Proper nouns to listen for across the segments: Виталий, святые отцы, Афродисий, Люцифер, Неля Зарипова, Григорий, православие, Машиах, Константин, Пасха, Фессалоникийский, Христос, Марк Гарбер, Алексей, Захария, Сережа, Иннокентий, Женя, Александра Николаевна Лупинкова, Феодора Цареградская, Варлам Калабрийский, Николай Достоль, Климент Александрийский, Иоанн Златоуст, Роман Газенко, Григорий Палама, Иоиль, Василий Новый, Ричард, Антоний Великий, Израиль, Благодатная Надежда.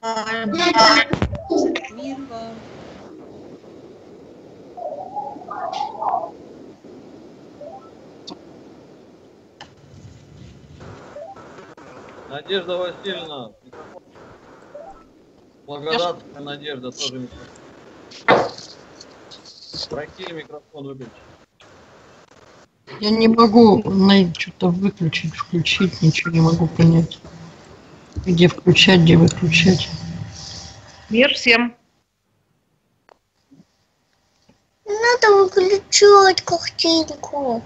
Мирка. Надежда Васильевна. Благодатная Надежда тоже микрофон. Прокси микрофон выключи. Я не могу что-то выключить, включить, ничего не могу понять. Где включать, где выключать. Мир всем. Надо выключать картинку.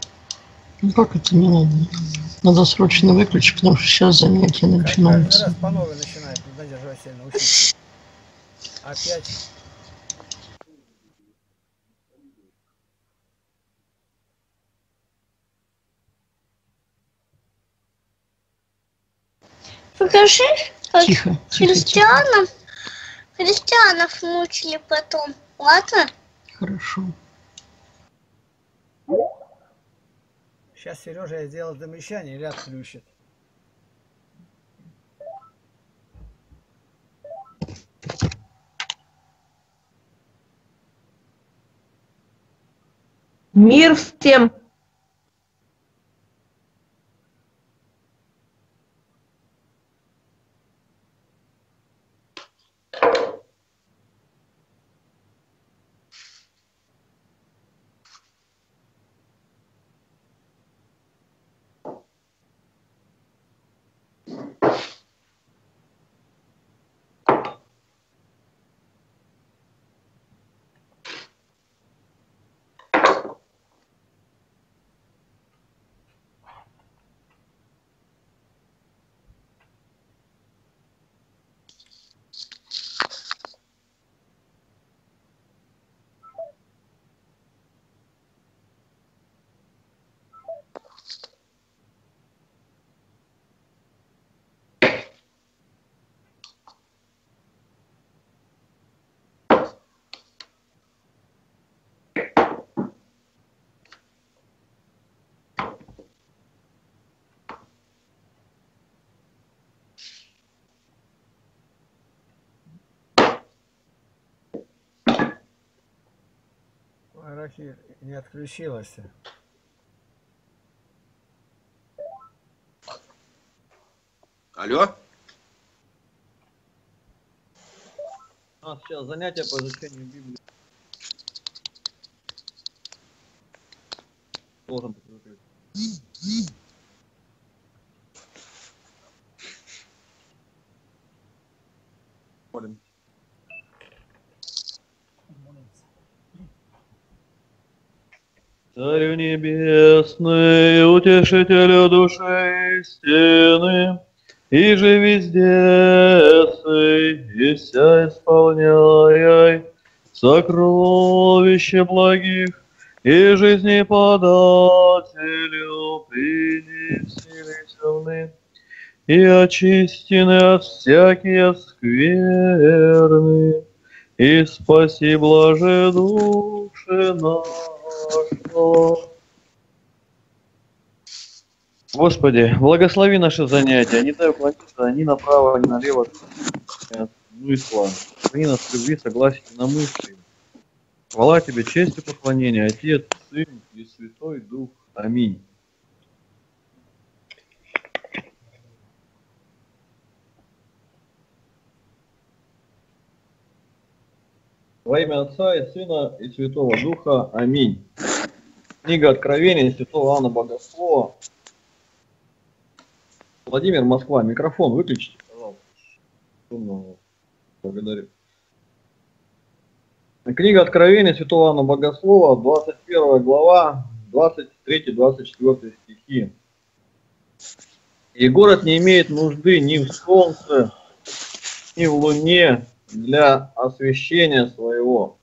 Ну как это не надо? Надо срочно выключить, потому что сейчас занятия начинаются. Раз по новой начинает, Надежда Васильевна, учиться. Опять. Покажи, как тихо, христианов мучили потом. Ладно? Хорошо. Сейчас Сережа я сделал замечание или отключит. Мир всем. Арахи не отключилась. Алло? У нас сейчас занятие по изучению Библии. Должен быть. Царю небесный, утешителю души истины, и же везде сый, и вся исполняй сокровище благих, и жизнеподателю принеси весны, и очистины от всякие скверны, и спаси блаже души наши. Господи, благослови наши занятия, не дай уклониться ни направо, ни налево, ну и слава. Храни нас в любви, согласие на мысли. Хвала Тебе, честь и поклонение, Отец, Сын и Святой Дух. Аминь. Во имя Отца и Сына и Святого Духа. Аминь. Книга Откровения святого Иоанна Богослова. Владимир Москва, микрофон выключите, пожалуйста. Благодарю. Книга Откровения святого Иоанна Богослова, 21 глава, 23-24 стихи. «И город не имеет нужды ни в солнце, ни в луне, для освящения своего,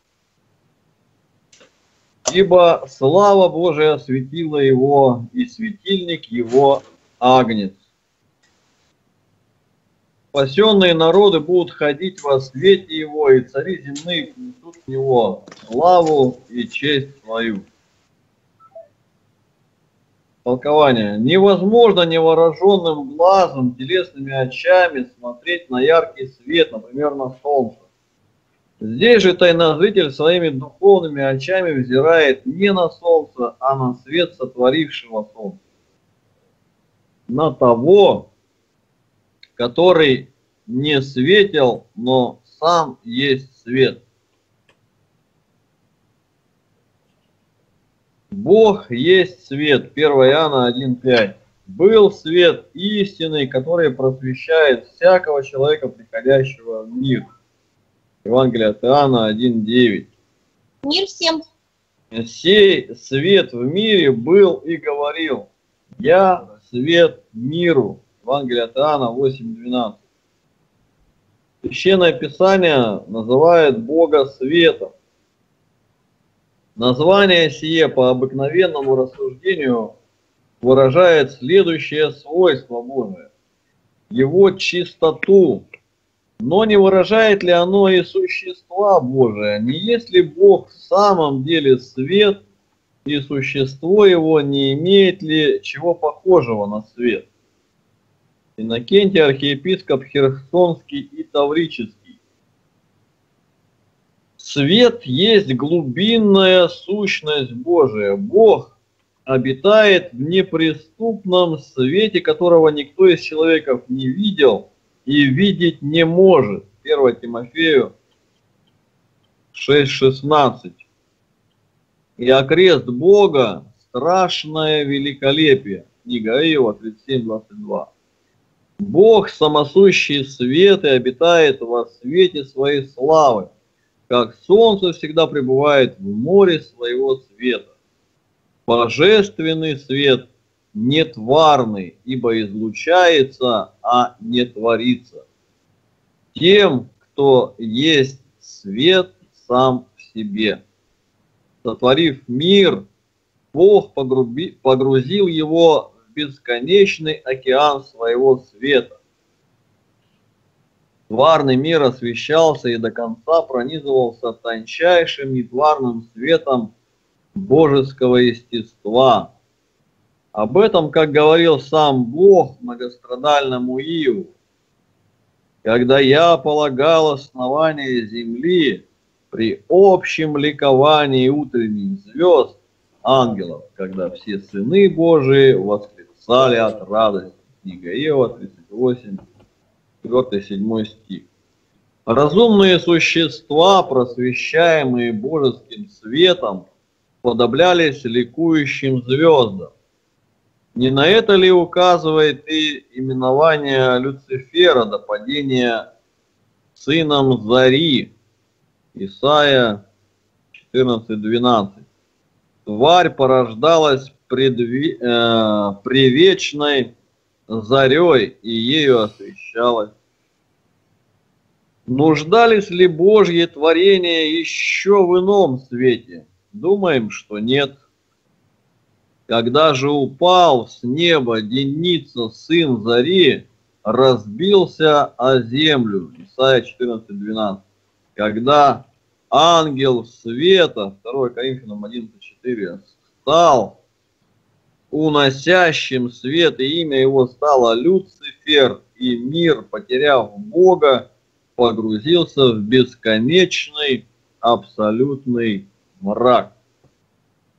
ибо слава Божия осветила его, и светильник его Агнец. Спасенные народы будут ходить во свете его, и цари земные несут в него славу и честь свою. Толкование. Невозможно невооруженным глазом, телесными очами смотреть на яркий свет, например, на солнце. Здесь же тайнозритель своими духовными очами взирает не на солнце, а на свет сотворившего солнце. На того, который не светил, но сам есть свет. Бог есть свет, 1 Иоанна 1,5. Был свет истинный, который просвещает всякого человека, приходящего в мир. Евангелие от Иоанна 1,9. Мир всем. Сей свет в мире был и говорил: я свет миру. Евангелие от Иоанна 8,12. Священное Писание называет Бога светом. Название сие по обыкновенному рассуждению выражает следующее свойство Божие – его чистоту. Но не выражает ли оно и существа Божия? Не есть ли Бог в самом деле свет, и существо его не имеет ли чего похожего на свет? Иннокентий, архиепископ Херсонский и Таврический. Свет есть глубинная сущность Божия. Бог обитает в неприступном свете, которого никто из человеков не видел и видеть не может. 1 Тимофею 6,16. И окрест Бога страшное великолепие. Книга Иова 37,22. Бог самосущий свет и обитает во свете своей славы, как солнце всегда пребывает в море своего света. Божественный свет нетварный, ибо излучается, а не творится. Тем, кто есть свет сам в себе. Сотворив мир, Бог погрузил его в бесконечный океан своего света. Тварный мир освещался и до конца пронизывался тончайшим нетварным светом божеского естества. Об этом, как говорил сам Бог многострадальному Иову: «Когда я полагал основание земли, при общем ликовании утренних звезд, ангелов, когда все сыны Божии восклицали от радости». Книга Иова 38. 4-7 стих. Разумные существа, просвещаемые божеским светом, подоблялись ликующим звездам. Не на это ли указывает и именование Люцифера до падения сыном зари? Исайя 14:12. Тварь порождалась привечной зарей и ею освещалась. Нуждались ли Божьи творения еще в ином свете? Думаем, что нет. Когда же упал с неба Деница, сын зари, разбился о землю. Исайя 14:12. Когда ангел света, 2 Коринфянам 11:4, стал уносящим свет, и имя его стало Люцифер, и мир, потеряв Бога, погрузился в бесконечный абсолютный мрак.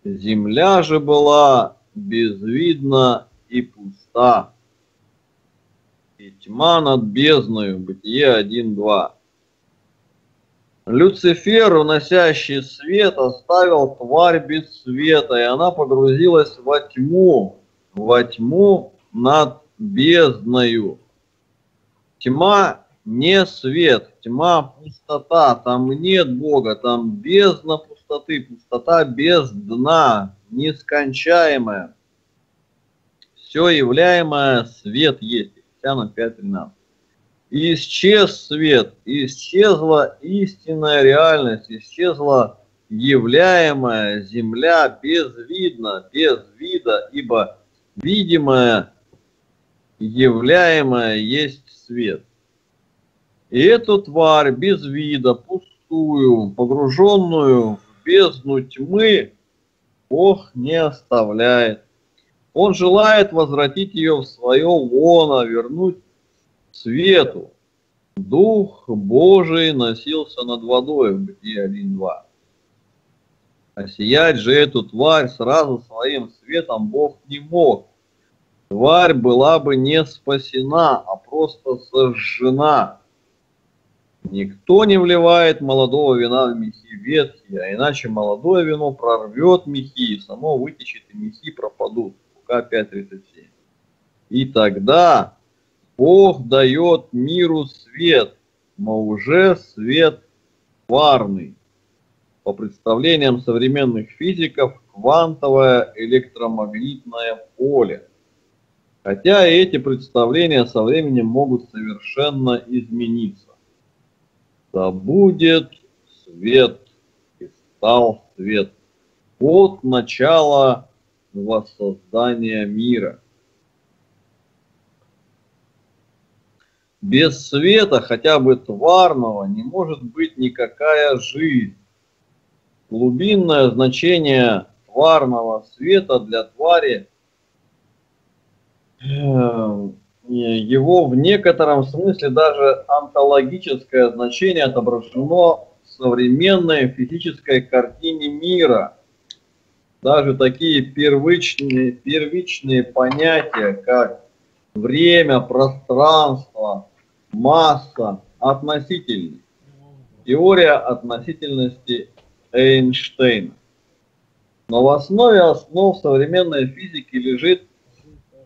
Земля же была безвидна и пуста, и тьма над бездною. Бытие 1:2. Люцифер, уносящий свет, оставил тварь без света, и она погрузилась во тьму над бездною. Тьма не свет, тьма пустота, там нет Бога, там бездна пустоты, пустота без дна, нескончаемая. Все являемое свет есть. Ефесянам 5:13. Исчез свет, исчезла истинная реальность, исчезла являемая земля безвидна, без вида, ибо видимое, являемое есть свет. И эту тварь без вида, пустую, погруженную в бездну тьмы, Бог не оставляет. Он желает возвратить ее в свое лоно, вернуть свету. Дух Божий носился над водой в Бытие 1.2. Осиять же эту тварь сразу своим светом Бог не мог. Тварь была бы не спасена, а просто сожжена. Никто не вливает молодого вина в мехи ветхие, а иначе молодое вино прорвет мехи, и само вытечет, и мехи пропадут. Лука 5.37. И тогда Бог дает миру свет, но уже свет тварный. По представлениям современных физиков, квантовое электромагнитное поле. Хотя и эти представления со временем могут совершенно измениться. Да будет свет, и стал свет. Вот начало воссоздания мира. Без света, хотя бы тварного, не может быть никакая жизнь. Глубинное значение тварного света для твари его в некотором смысле даже онтологическое значение отображено в современной физической картине мира. Даже такие первичные понятия, как время, пространство, масса, относительность. Теория относительности Эйнштейна. Но в основе основ современной физики лежит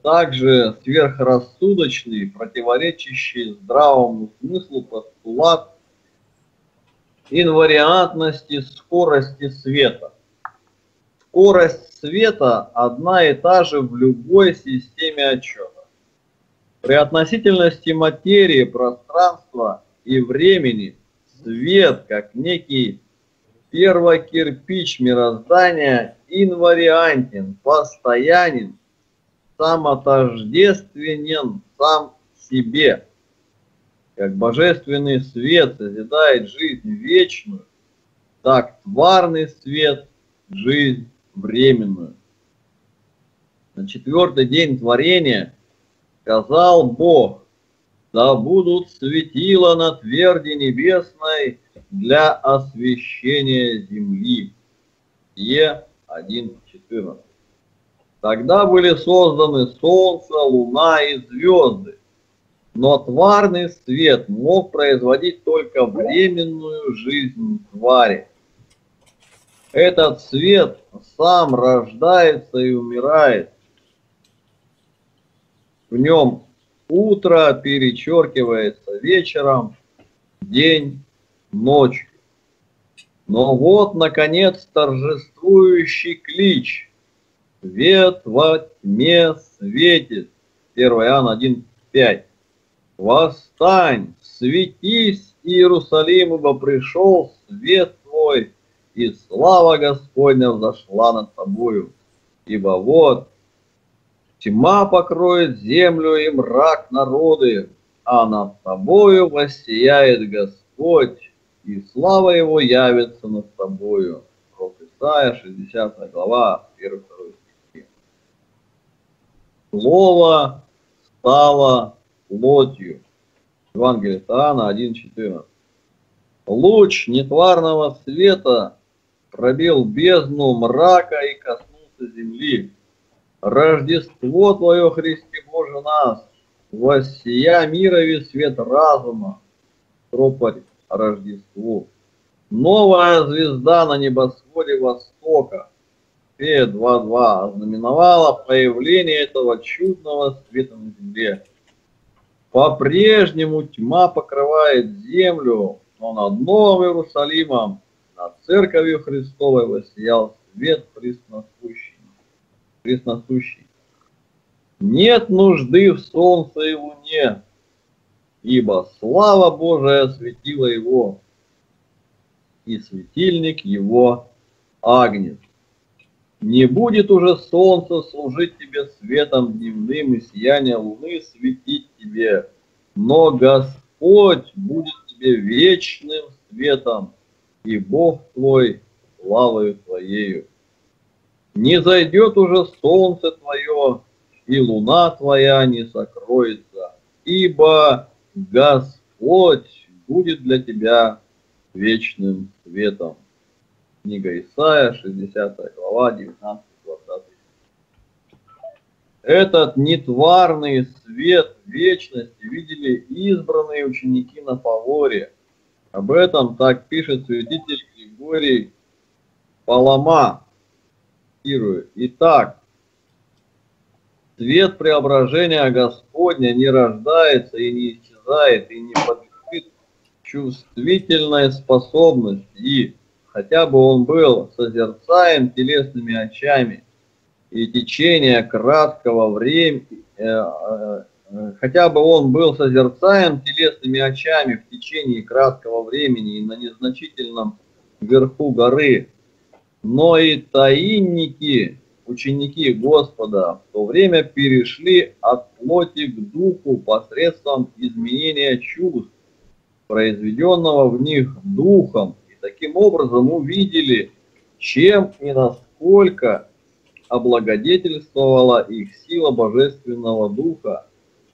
также сверхрассудочный, противоречащий здравому смыслу постулат инвариантности скорости света. Скорость света одна и та же в любой системе отчета. При относительности материи, пространства и времени свет, как некий первокирпич мироздания, инвариантен, постоянен, самотождественен сам себе. Как божественный свет созидает жизнь вечную, так тварный свет – жизнь временную. На четвертый день творения сказал Бог: да будут светила на тверди небесной для освещения земли. Е 1.14. Тогда были созданы солнце, луна и звезды. Но тварный свет мог производить только временную жизнь твари. Этот свет сам рождается и умирает. В нем утро перечеркивается вечером, день ночью. Но вот, наконец, торжествующий клич: свет во тьме светит. 1 Иоанна 1.5. Восстань, светись, Иерусалим, ибо пришел свет твой, и слава Господня взошла над тобою. Ибо вот тьма покроет землю и мрак народы, а над тобою воссияет Господь, и слава его явится над тобою. Пророк Исаия, 60 глава, 1-2. Слово стало плотью. Евангелие от Иоанна 1.14. Луч нетварного света пробил бездну мрака и коснулся земли. Рождество Твое, Христе Боже нас, воссия мирови свет разума, тропарь Рождеству. Новая звезда на небосводе Востока. Фея 2.2 ознаменовала появление этого чудного света на земле. По-прежнему тьма покрывает землю, но над Новым Иерусалимом, над Церковью Христовой воссиял свет пресносущий. Нет нужды в солнце и луне, ибо слава Божия осветила его, и светильник его Агнец. Не будет уже солнце служить тебе светом дневным, и сияние луны светить тебе, но Господь будет тебе вечным светом, и Бог твой славою твоею. Не зайдет уже солнце твое, и луна твоя не сокроется, ибо Господь будет для тебя вечным светом. Книга Исаия, 60 глава, 19-20. Этот нетварный свет вечности видели избранные ученики на Фаворе. Об этом так пишет святитель Григорий Палама. Итак, свет преображения Господня не рождается и не исчезает, и не подлежит чувствительной способности, и хотя бы он был созерцаем телесными очами, и течение краткого времени, в течение краткого времени и на незначительном верху горы, но и таинники, ученики Господа, в то время перешли от плоти к духу посредством изменения чувств, произведенного в них духом, и таким образом увидели, чем и насколько облагодетельствовала их сила Божественного Духа,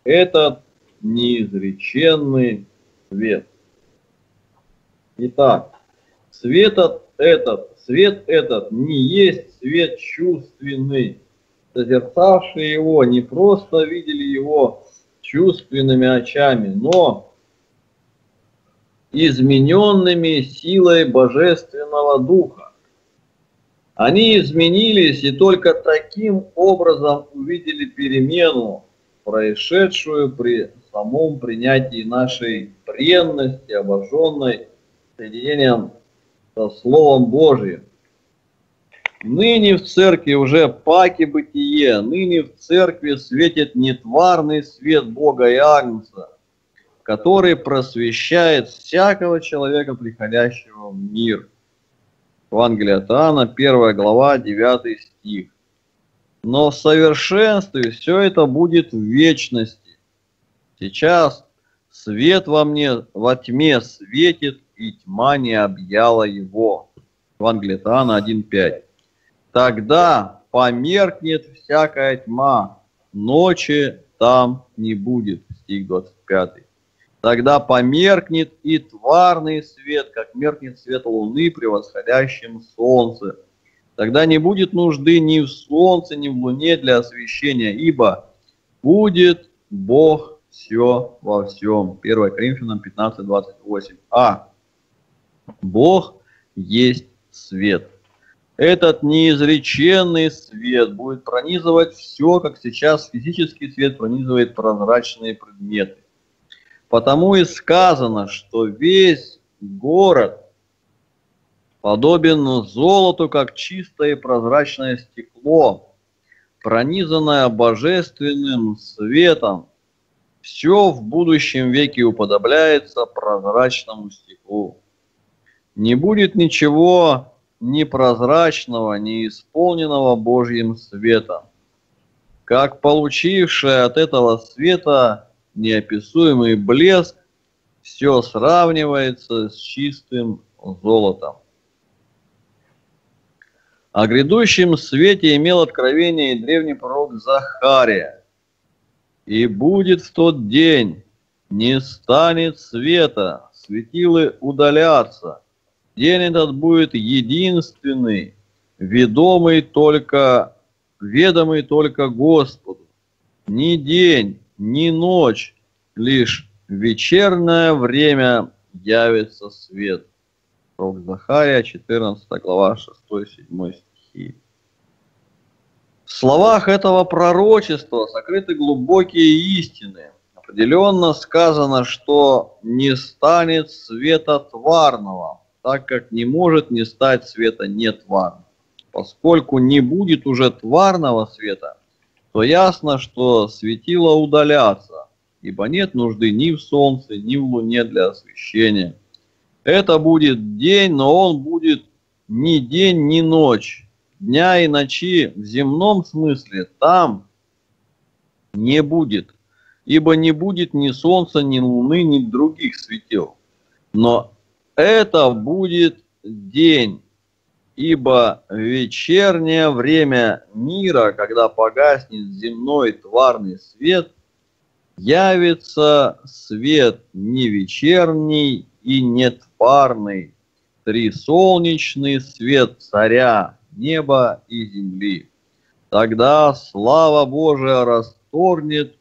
этот неизреченный свет. Итак, свет этот не есть свет чувственный. Созерцавшие его не просто видели его чувственными очами, но измененными силой Божественного Духа. Они изменились и только таким образом увидели перемену, происшедшую при самом принятии нашей бренности, обожженной соединением со Словом Божьим. Ныне в церкви уже паки бытие, ныне в церкви светит нетварный свет Бога и Агнца, который просвещает всякого человека, приходящего в мир. Евангелие от Иоанна, 1 глава, 9 стих. Но в совершенстве все это будет в вечности. Сейчас свет во тьме светит, и тьма не объяла его. Евангелие от Иоанна 1:5. Тогда померкнет всякая тьма, ночи там не будет. Стих 25. Тогда померкнет и тварный свет, как меркнет свет луны, превосходящим солнце. Тогда не будет нужды ни в солнце, ни в луне для освещения, ибо будет Бог все во всем. 1 Коринфянам 15:28. А Бог есть свет. Этот неизреченный свет будет пронизывать все, как сейчас физический свет пронизывает прозрачные предметы. Потому и сказано, что весь город подобен золоту, как чистое и прозрачное стекло, пронизанное божественным светом. Все в будущем веке уподобляется прозрачному стеклу. Не будет ничего ни прозрачного, ни исполненного Божьим светом. Как получившее от этого света неописуемый блеск, все сравнивается с чистым золотом. О грядущем свете имел откровение и древний пророк Захария. И будет в тот день, не станет света, светилы удалятся. День этот будет единственный, ведомый только Господу. Ни день, не ночь, лишь вечернее время явится свет. Пророк Захария, 14 глава, 6-7 стихи. В словах этого пророчества сокрыты глубокие истины. Определенно сказано, что не станет света тварного, так как не может не стать света нетварного. Поскольку не будет уже тварного света, то ясно, что светила удалятся, ибо нет нужды ни в солнце, ни в луне для освещения. Это будет день, но он будет ни день, ни ночь. Дня и ночи в земном смысле там не будет, ибо не будет ни солнца, ни луны, ни других светил. Но это будет день, Ибо вечернее время мира, когда погаснет земной тварный свет, явится свет не вечерний и не тварный, трисолнечный свет царя неба и земли. Тогда слава Божия расторгнет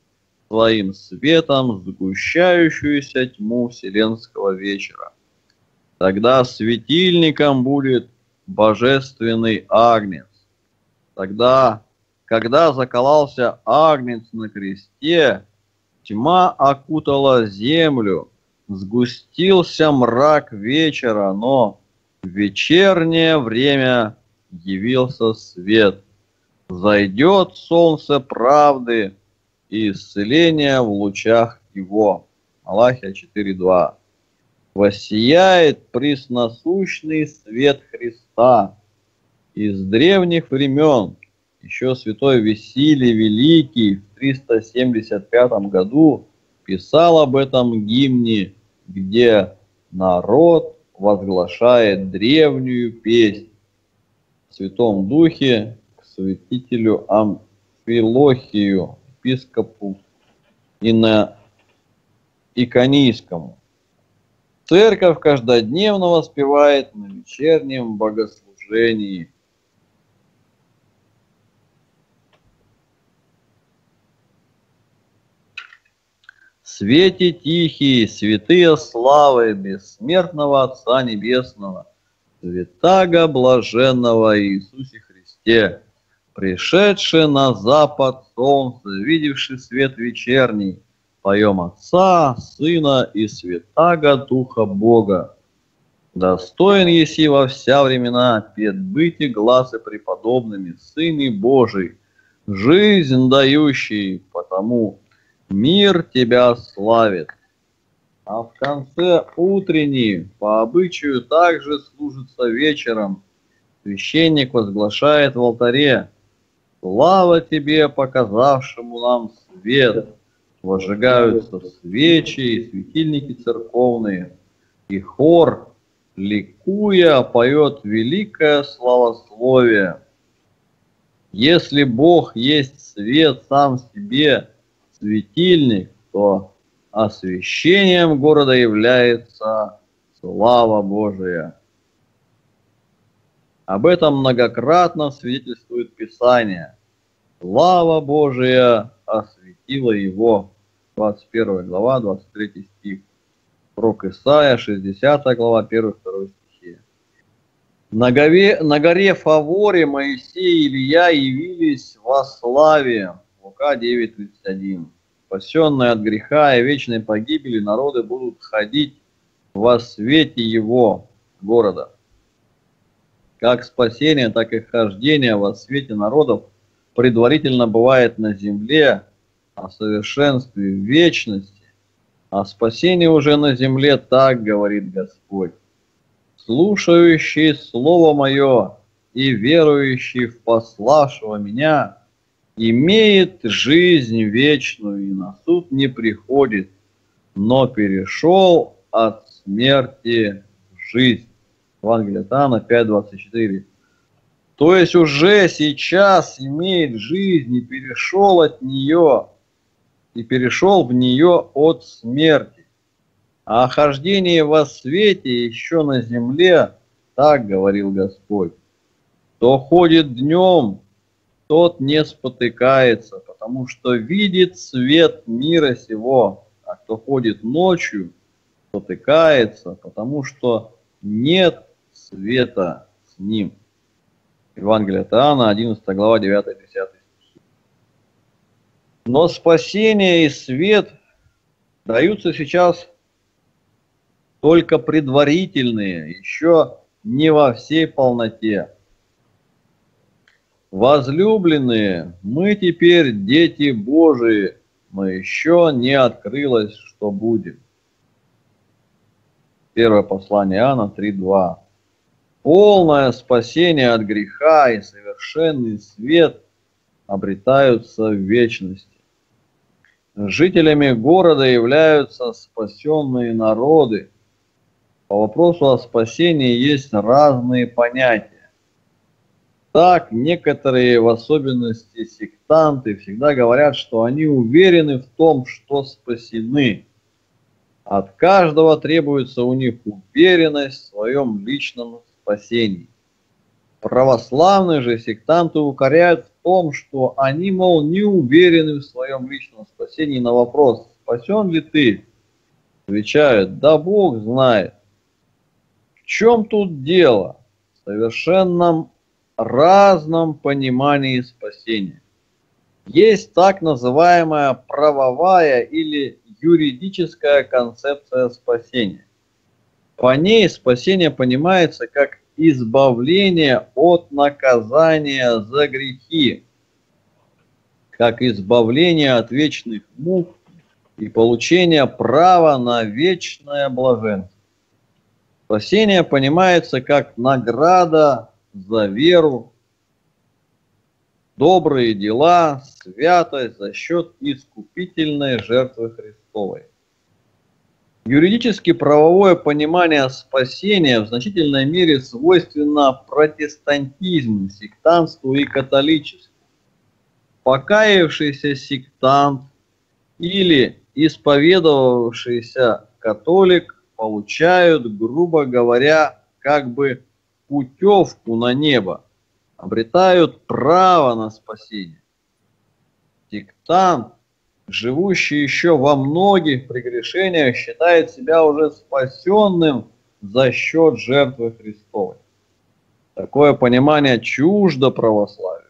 своим светом сгущающуюся тьму вселенского вечера. Тогда светильником будет Божественный Агнец. Тогда, когда заколался Агнец на кресте, тьма окутала землю, сгустился мрак вечера, но в вечернее время явился свет. Зайдет солнце правды и исцеление в лучах его. Малахия 4:2. Воссияет пресносущный свет Христа из древних времен. Еще святой Василий Великий в 375 году писал об этом гимне, где народ возглашает древнюю песнь в Святом Духе к святителю Амфилохию, епископу Иконийскому. Церковь каждодневно воспевает на вечернем богослужении. Свете тихие, святые славы бессмертного Отца Небесного, святаго блаженного Иисусе Христе, пришедший на запад солнца, видевший свет вечерний, поем Отца, Сына и Святаго Духа Бога. Достоин еси во вся времена, пед быти глазы преподобными, Сыне Божий, жизнь дающий, потому мир тебя славит. А в конце утренней, по обычаю, также служится вечером. Священник возглашает в алтаре: «Слава тебе, показавшему нам свет». Возжигаются свечи и светильники церковные, и хор, ликуя, поет великое славословие. Если Бог есть свет сам себе, светильник, то освящением города является слава Божия. Об этом многократно свидетельствует Писание. Слава Божия осветила его. 21 глава, 23 стих. Пророк Исаия, 60 глава, 1-2 стихи. На горе Фаворе Моисей и Илья явились во славе. Лука 9:31. Спасенные от греха и вечной погибели народы будут ходить во свете его города. Как спасение, так и хождение во свете народов предварительно бывает на земле о совершенстве в вечности, а спасение уже на земле, так говорит Господь. Слушающий Слово Мое и верующий в пославшего Меня имеет жизнь вечную и на суд не приходит, но перешел от смерти в жизнь. Евангелие от Иоанна 5:24. То есть уже сейчас имеет жизнь и перешел от нее, и перешел в нее от смерти. А о хождении во свете еще на земле, так говорил Господь. Кто ходит днем, тот не спотыкается, потому что видит свет мира сего, а кто ходит ночью, спотыкается, потому что нет света с ним. Евангелие от Иоанна, 11 глава, 9-10 стихи. Но спасение и свет даются сейчас только предварительные, еще не во всей полноте. Возлюбленные, мы теперь дети Божии, но еще не открылось, что будем. Первое послание Иоанна 3:2. Полное спасение от греха и совершенный свет обретаются в вечности. Жителями города являются спасенные народы. По вопросу о спасении есть разные понятия. Так, некоторые, в особенности сектанты, всегда говорят, что они уверены в том, что спасены. От каждого требуется у них уверенность в своем личном спасении. Православные же сектанты укоряют в том, что они, мол, не уверены в своем личном спасении. На вопрос «Спасен ли ты?», отвечают: «Да Бог знает». В чем тут дело? В совершенном разном понимании спасения. Есть так называемая правовая или юридическая концепция спасения. По ней спасение понимается как избавление от наказания за грехи, как избавление от вечных мук и получение права на вечное блаженство. Спасение понимается как награда за веру, добрые дела, святость за счет искупительной жертвы Христовой. Юридически правовое понимание спасения в значительной мере свойственно протестантизму, сектантству и католичеству. Покаявшийся сектант или исповедовавшийся католик получают, грубо говоря, как бы путевку на небо, обретают право на спасение. Сектант, живущий еще во многих прегрешениях, считает себя уже спасенным за счет жертвы Христовой. Такое понимание чуждо православию.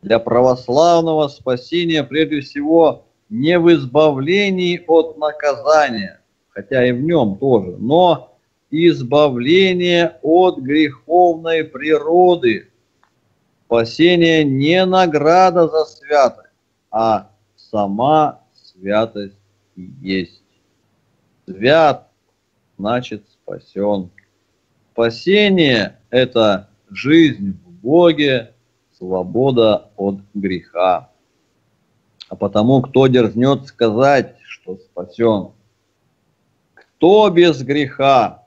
Для православного спасение прежде всего не в избавлении от наказания, хотя и в нем тоже, но избавление от греховной природы. Спасение не награда за святость, а сама святость и есть. Свят значит спасен. Спасение – это жизнь в Боге, свобода от греха. А потому кто дерзнет сказать, что спасен? Кто без греха?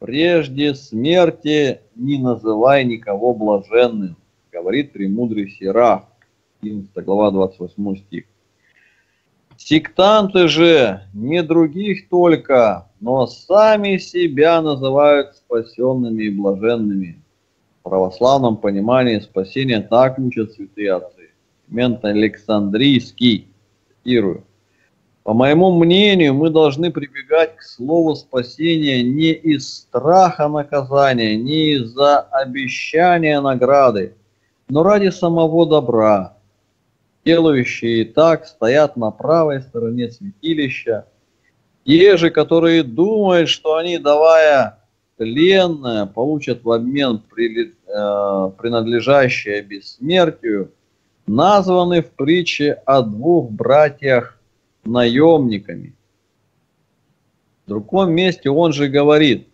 Прежде смерти не называй никого блаженным, говорит премудрый Сирах, 11 глава 28 стих. Сектанты же не других только, но сами себя называют спасенными и блаженными. В православном понимании спасения так учат святые отцы. Климент Александрийский, цитирую. По моему мнению, мы должны прибегать к слову спасения не из страха наказания, не из-за обещания награды, но ради самого добра. Делающие и так стоят на правой стороне святилища. Те же, которые думают, что они, давая тленное, получат в обмен принадлежащее бессмертию, названы в притче о двух братьях наемниками. В другом месте он же говорит,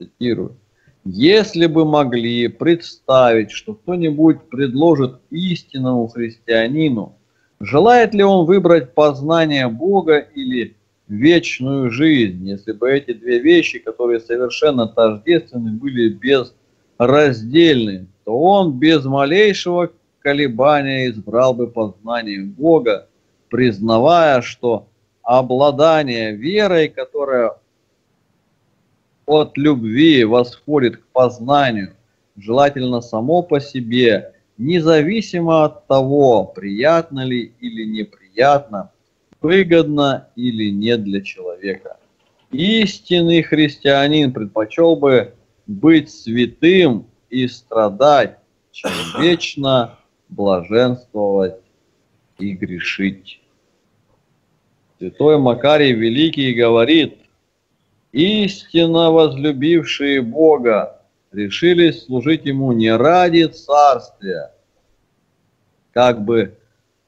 цитирую: «Если бы могли представить, что кто-нибудь предложит истинному христианину, желает ли он выбрать познание Бога или вечную жизнь, если бы эти две вещи, которые совершенно тождественны, были безраздельны, то он без малейшего колебания избрал бы познание Бога, признавая, что обладание верой, которая от любви восходит к познанию, желательно само по себе, независимо от того, приятно ли или неприятно, выгодно или нет для человека. Истинный христианин предпочел бы быть святым и страдать, чем вечно блаженствовать и грешить». Святой Макарий Великий говорит: «Истинно возлюбившие Бога решились служить Ему не ради царствия, как бы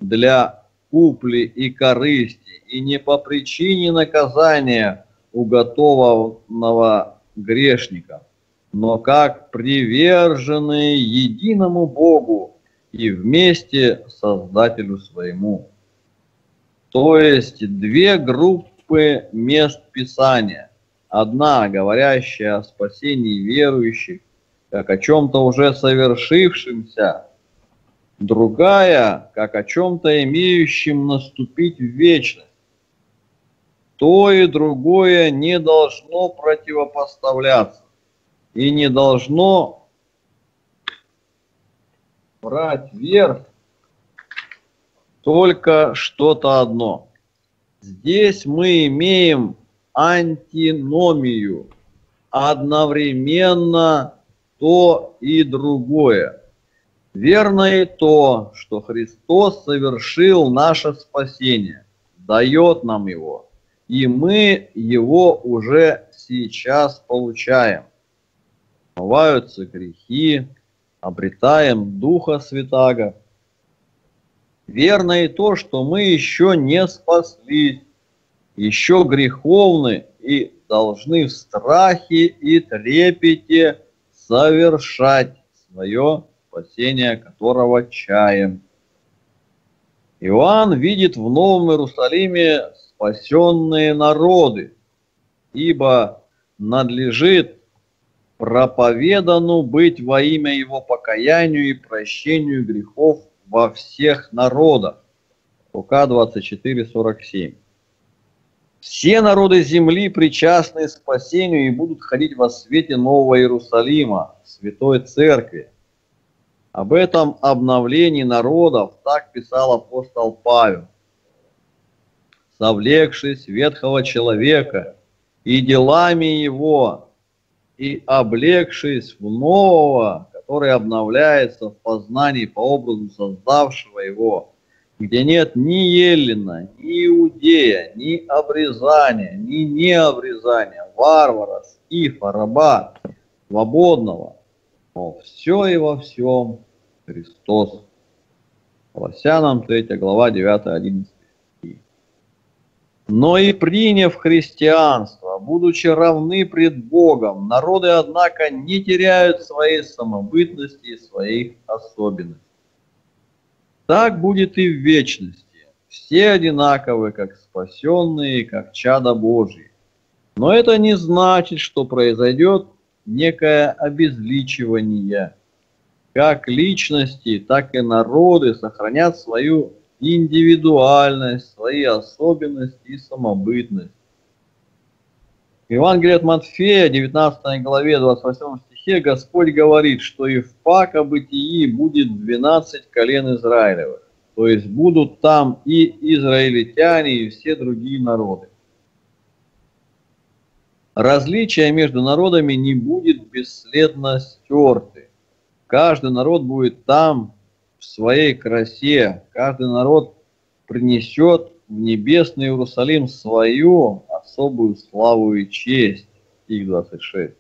для купли и корысти, и не по причине наказания уготованного грешника, но как приверженные единому Богу и вместе Создателю своему». То есть две группы мест Писания. Одна, говорящая о спасении верующих, как о чем-то уже совершившемся, другая, как о чем-то имеющем наступить в вечность. То и другое не должно противопоставляться и не должно брать вверх только что-то одно. Здесь мы имеем антиномию, одновременно то и другое. Верно и то, что Христос совершил наше спасение, дает нам его, и мы его уже сейчас получаем. Смываются грехи, обретаем Духа Святаго. Верно и то, что мы еще не спаслись, еще греховны и должны в страхе и трепете совершать свое спасение, которого чаем. Иоанн видит в Новом Иерусалиме спасенные народы, ибо надлежит проповедану быть во имя его покаянию и прощению грехов во всех народах. Лука 24:47. Все народы земли причастны спасению и будут ходить во свете Нового Иерусалима, Святой Церкви. Об этом обновлении народов так писал апостол Павел. «Совлекшись ветхого человека и делами его, и облегшись в нового, который обновляется в познании по образу создавшего его, где нет ни еллина, ни иудея, ни обрезания, ни необрезания, варвара, скифа, раба, свободного, но все и во всем Христос». Колоссянам 3 глава 9-11 стих. «Но и приняв христианство, будучи равны пред Богом, народы, однако, не теряют своей самобытности и своих особенностей. Так будет и в вечности. Все одинаковы, как спасенные, как чада Божьи. Но это не значит, что произойдет некое обезличивание. Как личности, так и народы сохранят свою индивидуальность, свои особенности и самобытность». Евангелие от Матфея, 19 главе 28 стихе, Господь говорит, что и в пакобытии будет 12 колен Израилевых, то есть будут там и израильтяне, и все другие народы. Различия между народами не будет бесследно стерты. Каждый народ будет там в своей красе. Каждый народ принесет в небесный Иерусалим свою особую славу и честь. Стих 26.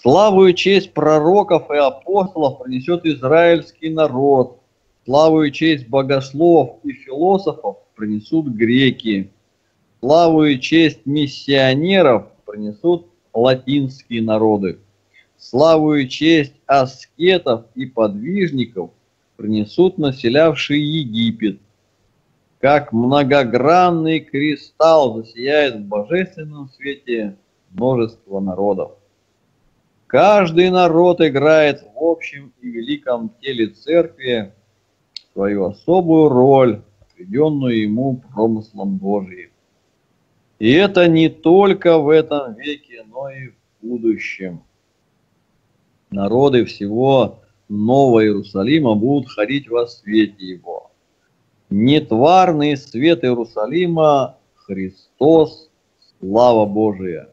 Славу и честь пророков и апостолов принесет израильский народ. Славу и честь богословов и философов принесут греки. Славу и честь миссионеров принесут латинские народы. Славу и честь аскетов и подвижников принесут населявшие Египет. Как многогранный кристалл засияет в божественном свете множество народов. Каждый народ играет в общем и великом теле Церкви свою особую роль, отведенную ему промыслом Божиим. И это не только в этом веке, но и в будущем. Народы всего Нового Иерусалима будут ходить во свете его. Нетварный свет Иерусалима – Христос, слава Божия.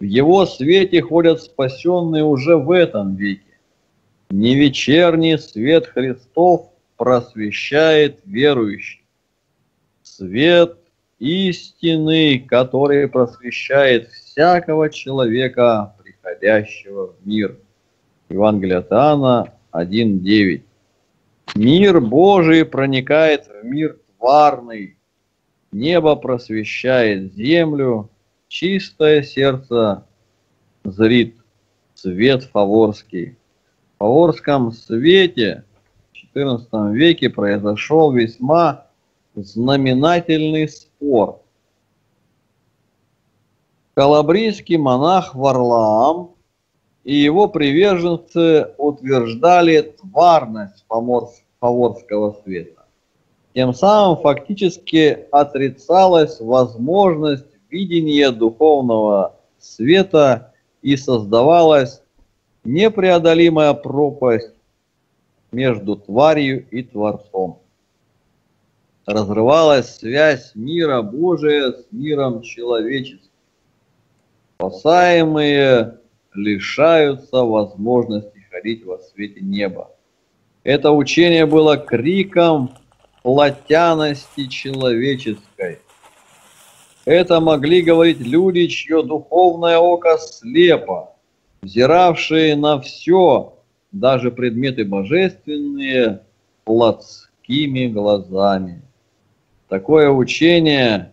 В его свете ходят спасенные уже в этом веке. Невечерний свет Христов просвещает верующих. Свет истины, который просвещает всякого человека, приходящего в мир. Евангелие от Иоанна 1:9. Мир Божий проникает в мир тварный. Небо просвещает землю. Чистое сердце зрит свет фаворский. В фаворском свете в XIV веке произошел весьма знаменательный спор. Калабрийский монах Варлам и его приверженцы утверждали тварность фаворского света. Тем самым фактически отрицалась возможность видения духовного света и создавалась непреодолимая пропасть между тварью и Творцом. Разрывалась связь мира Божия с миром человеческим. Спасаемые лишаются возможности ходить во свете неба. Это учение было криком плотяности человеческой. Это могли говорить люди, чье духовное око слепо, взиравшие на все, даже предметы божественные, плотскими глазами. Такое учение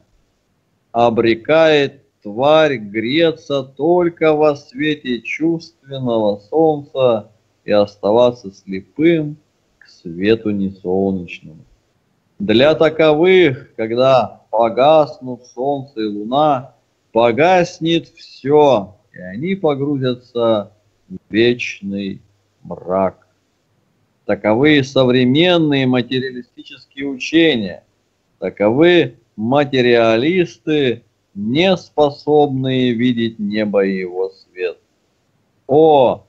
обрекает тварь греться только во свете чувственного солнца и оставаться слепым к свету несолнечному. Для таковых, когда погаснут солнце и луна, погаснет все, и они погрузятся в вечный мрак. Таковы современные материалистические учения, таковы материалисты, не способные видеть небо и его свет. О,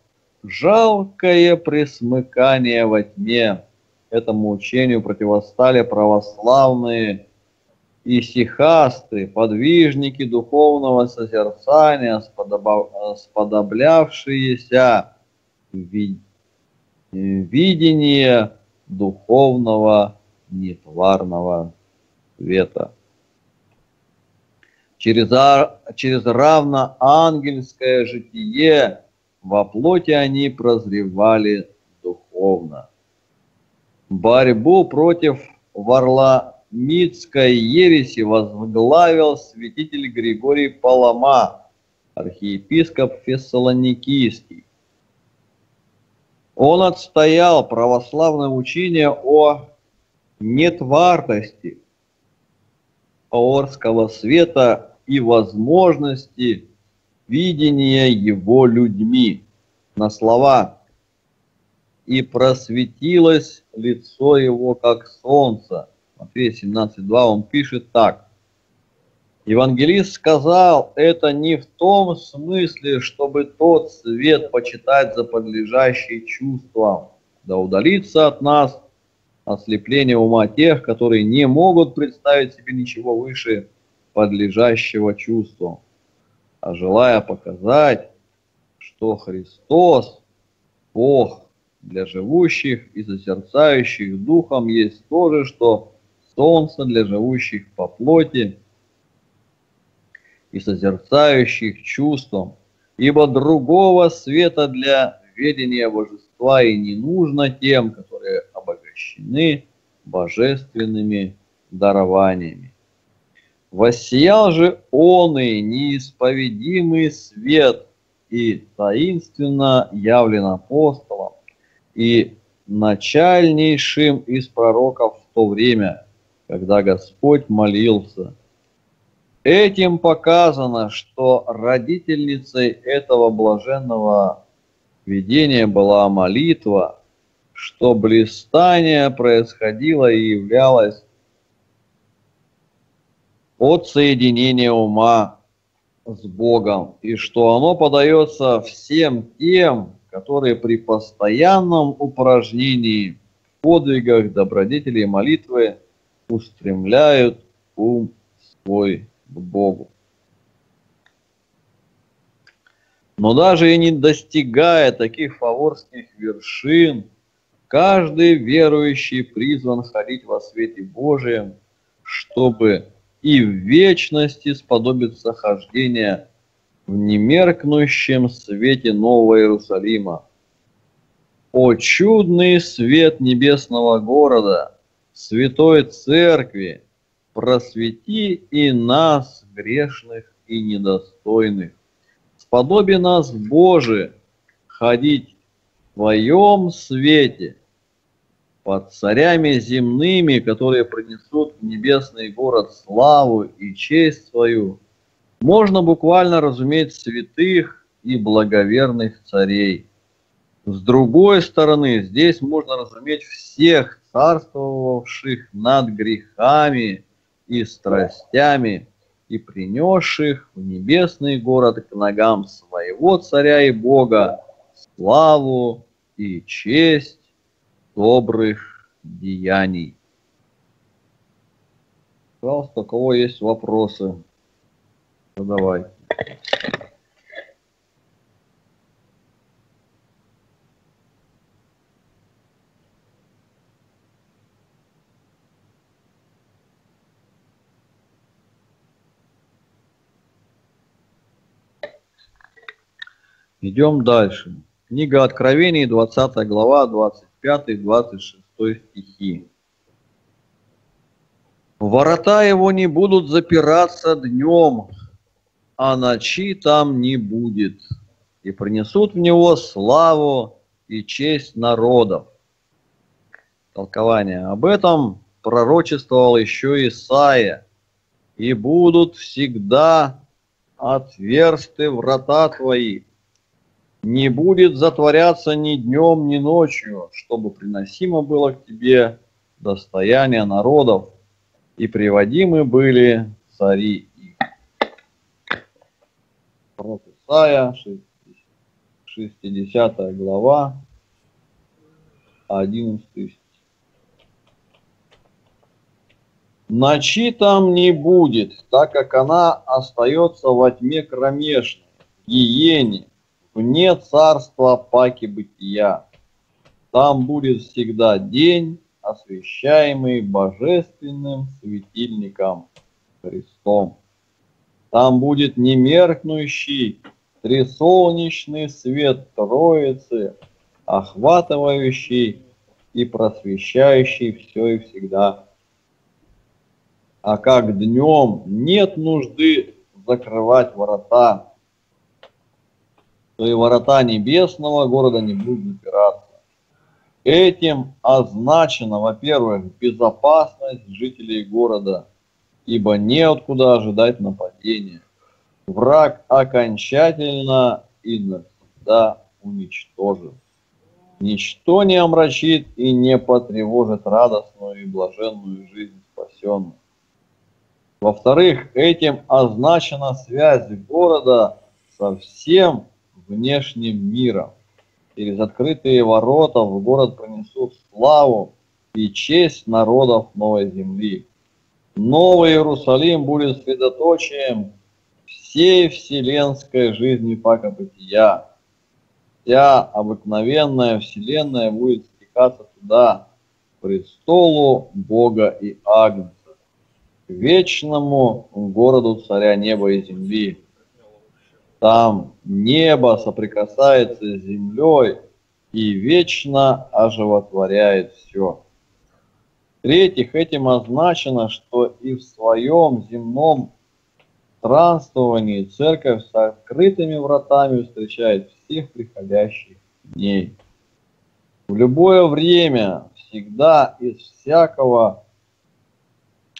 жалкое пресмыкание во тьме! Этому учению противостали православные исихасты, подвижники духовного созерцания, сподоблявшиеся видение духовного нетварного света. Через равно ангельское житие во плоти они прозревали духовно. Борьбу против варламитской ереси возглавил святитель Григорий Палама, архиепископ Фессалоникийский. Он отстоял православное учение о нетварности фаворского света и возможности видения его людьми. На слова «И просветилось лицо его, как солнце». Матфея 17:2 он пишет так. Евангелист сказал это не в том смысле, чтобы тот свет почитать за подлежащий чувствам, да удалится от нас ослепление ума тех, которые не могут представить себе ничего выше подлежащего чувству, а желая показать, что Христос, Бог для живущих и созерцающих духом, есть то же, что солнце для живущих по плоти и созерцающих чувством, ибо другого света для ведения божества и не нужно тем, которые обогащены божественными дарованиями. Воссиял же он и неисповедимый свет, и таинственно явлен апостолом и начальнейшим из пророков в то время, когда Господь молился. Этим показано, что родительницей этого блаженного видения была молитва, что блистание происходило и являлось от соединения ума с Богом, и что оно подается всем тем, которые при постоянном упражнении в подвигах добродетелей молитвы устремляют ум свой к Богу. Но даже и не достигая таких фаворских вершин, каждый верующий призван ходить во свете Божием, чтобы и в вечности сподобиться хождения в немеркнущем свете Нового Иерусалима. О чудный свет небесного города, святой церкви, просвети и нас, грешных и недостойных. Сподоби нас, Боже, ходить в Твоем свете под царями земными, которые принесут в небесный город славу и честь свою. Можно буквально разуметь святых, и благоверных царей. С другой стороны, здесь можно разуметь всех царствовавших над грехами и страстями и принесших в небесный город к ногам своего царя и Бога славу и честь добрых деяний. Пожалуйста, у кого есть вопросы, задавайте. Идем дальше. Книга Откровений, 20 глава, 25-26 стихи. Ворота его не будут запираться днем, а ночи там не будет, и принесут в него славу и честь народов. Толкование. Об этом пророчествовал еще Исаия. И будут всегда отверсты врата твои. Не будет затворяться ни днем, ни ночью, чтобы приносимо было к тебе достояние народов, и приводимы были цари их. Пророк Исаия, 60 глава, 11 стих. Ночи там не будет, так как она остается во тьме кромешной, гиене, вне царства паки бытия. Там будет всегда день, освящаемый божественным светильником Христом. Там будет немеркнущий трисолнечный свет Троицы, охватывающий и просвещающий все и всегда. А как днем нет нужды закрывать ворота, то и ворота небесного города не будут запираться. Этим означена, во-первых, безопасность жителей города, ибо неоткуда ожидать нападения. Враг окончательно и навсегда уничтожен. Ничто не омрачит и не потревожит радостную и блаженную жизнь спасенных. Во-вторых, этим означена связь города со всем внешним миром. Через открытые ворота в город принесут славу и честь народов новой земли. Новый Иерусалим будет средоточием всей вселенской жизни пака бытия. Вся обыкновенная вселенная будет стекаться туда, к престолу Бога и Агнца, к вечному городу царя неба и земли. Там небо соприкасается с землей и вечно оживотворяет все. В-третьих, этим означено, что и в своем земном странствовании церковь с открытыми вратами встречает всех приходящих к ней. В любое время, всегда, из всякого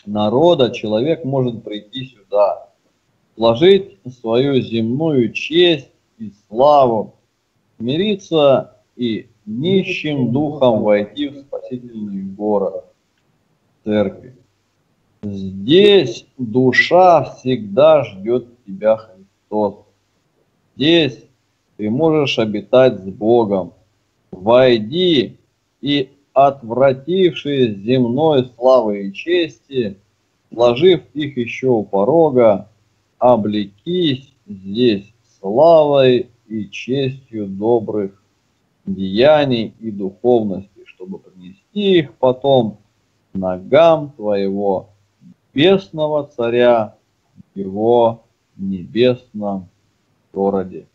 народа человек может прийти сюда, вложить свою земную честь и славу, мириться и нищим духом войти в спасительный город церкви. Здесь душа всегда ждет тебя, Христос. Здесь ты можешь обитать с Богом. Войди и, отвратившись земной славы и чести, вложив их еще у порога, облекись здесь славой и честью добрых деяний и духовности, чтобы принести их потом ногам твоего небесного царя в его небесном городе.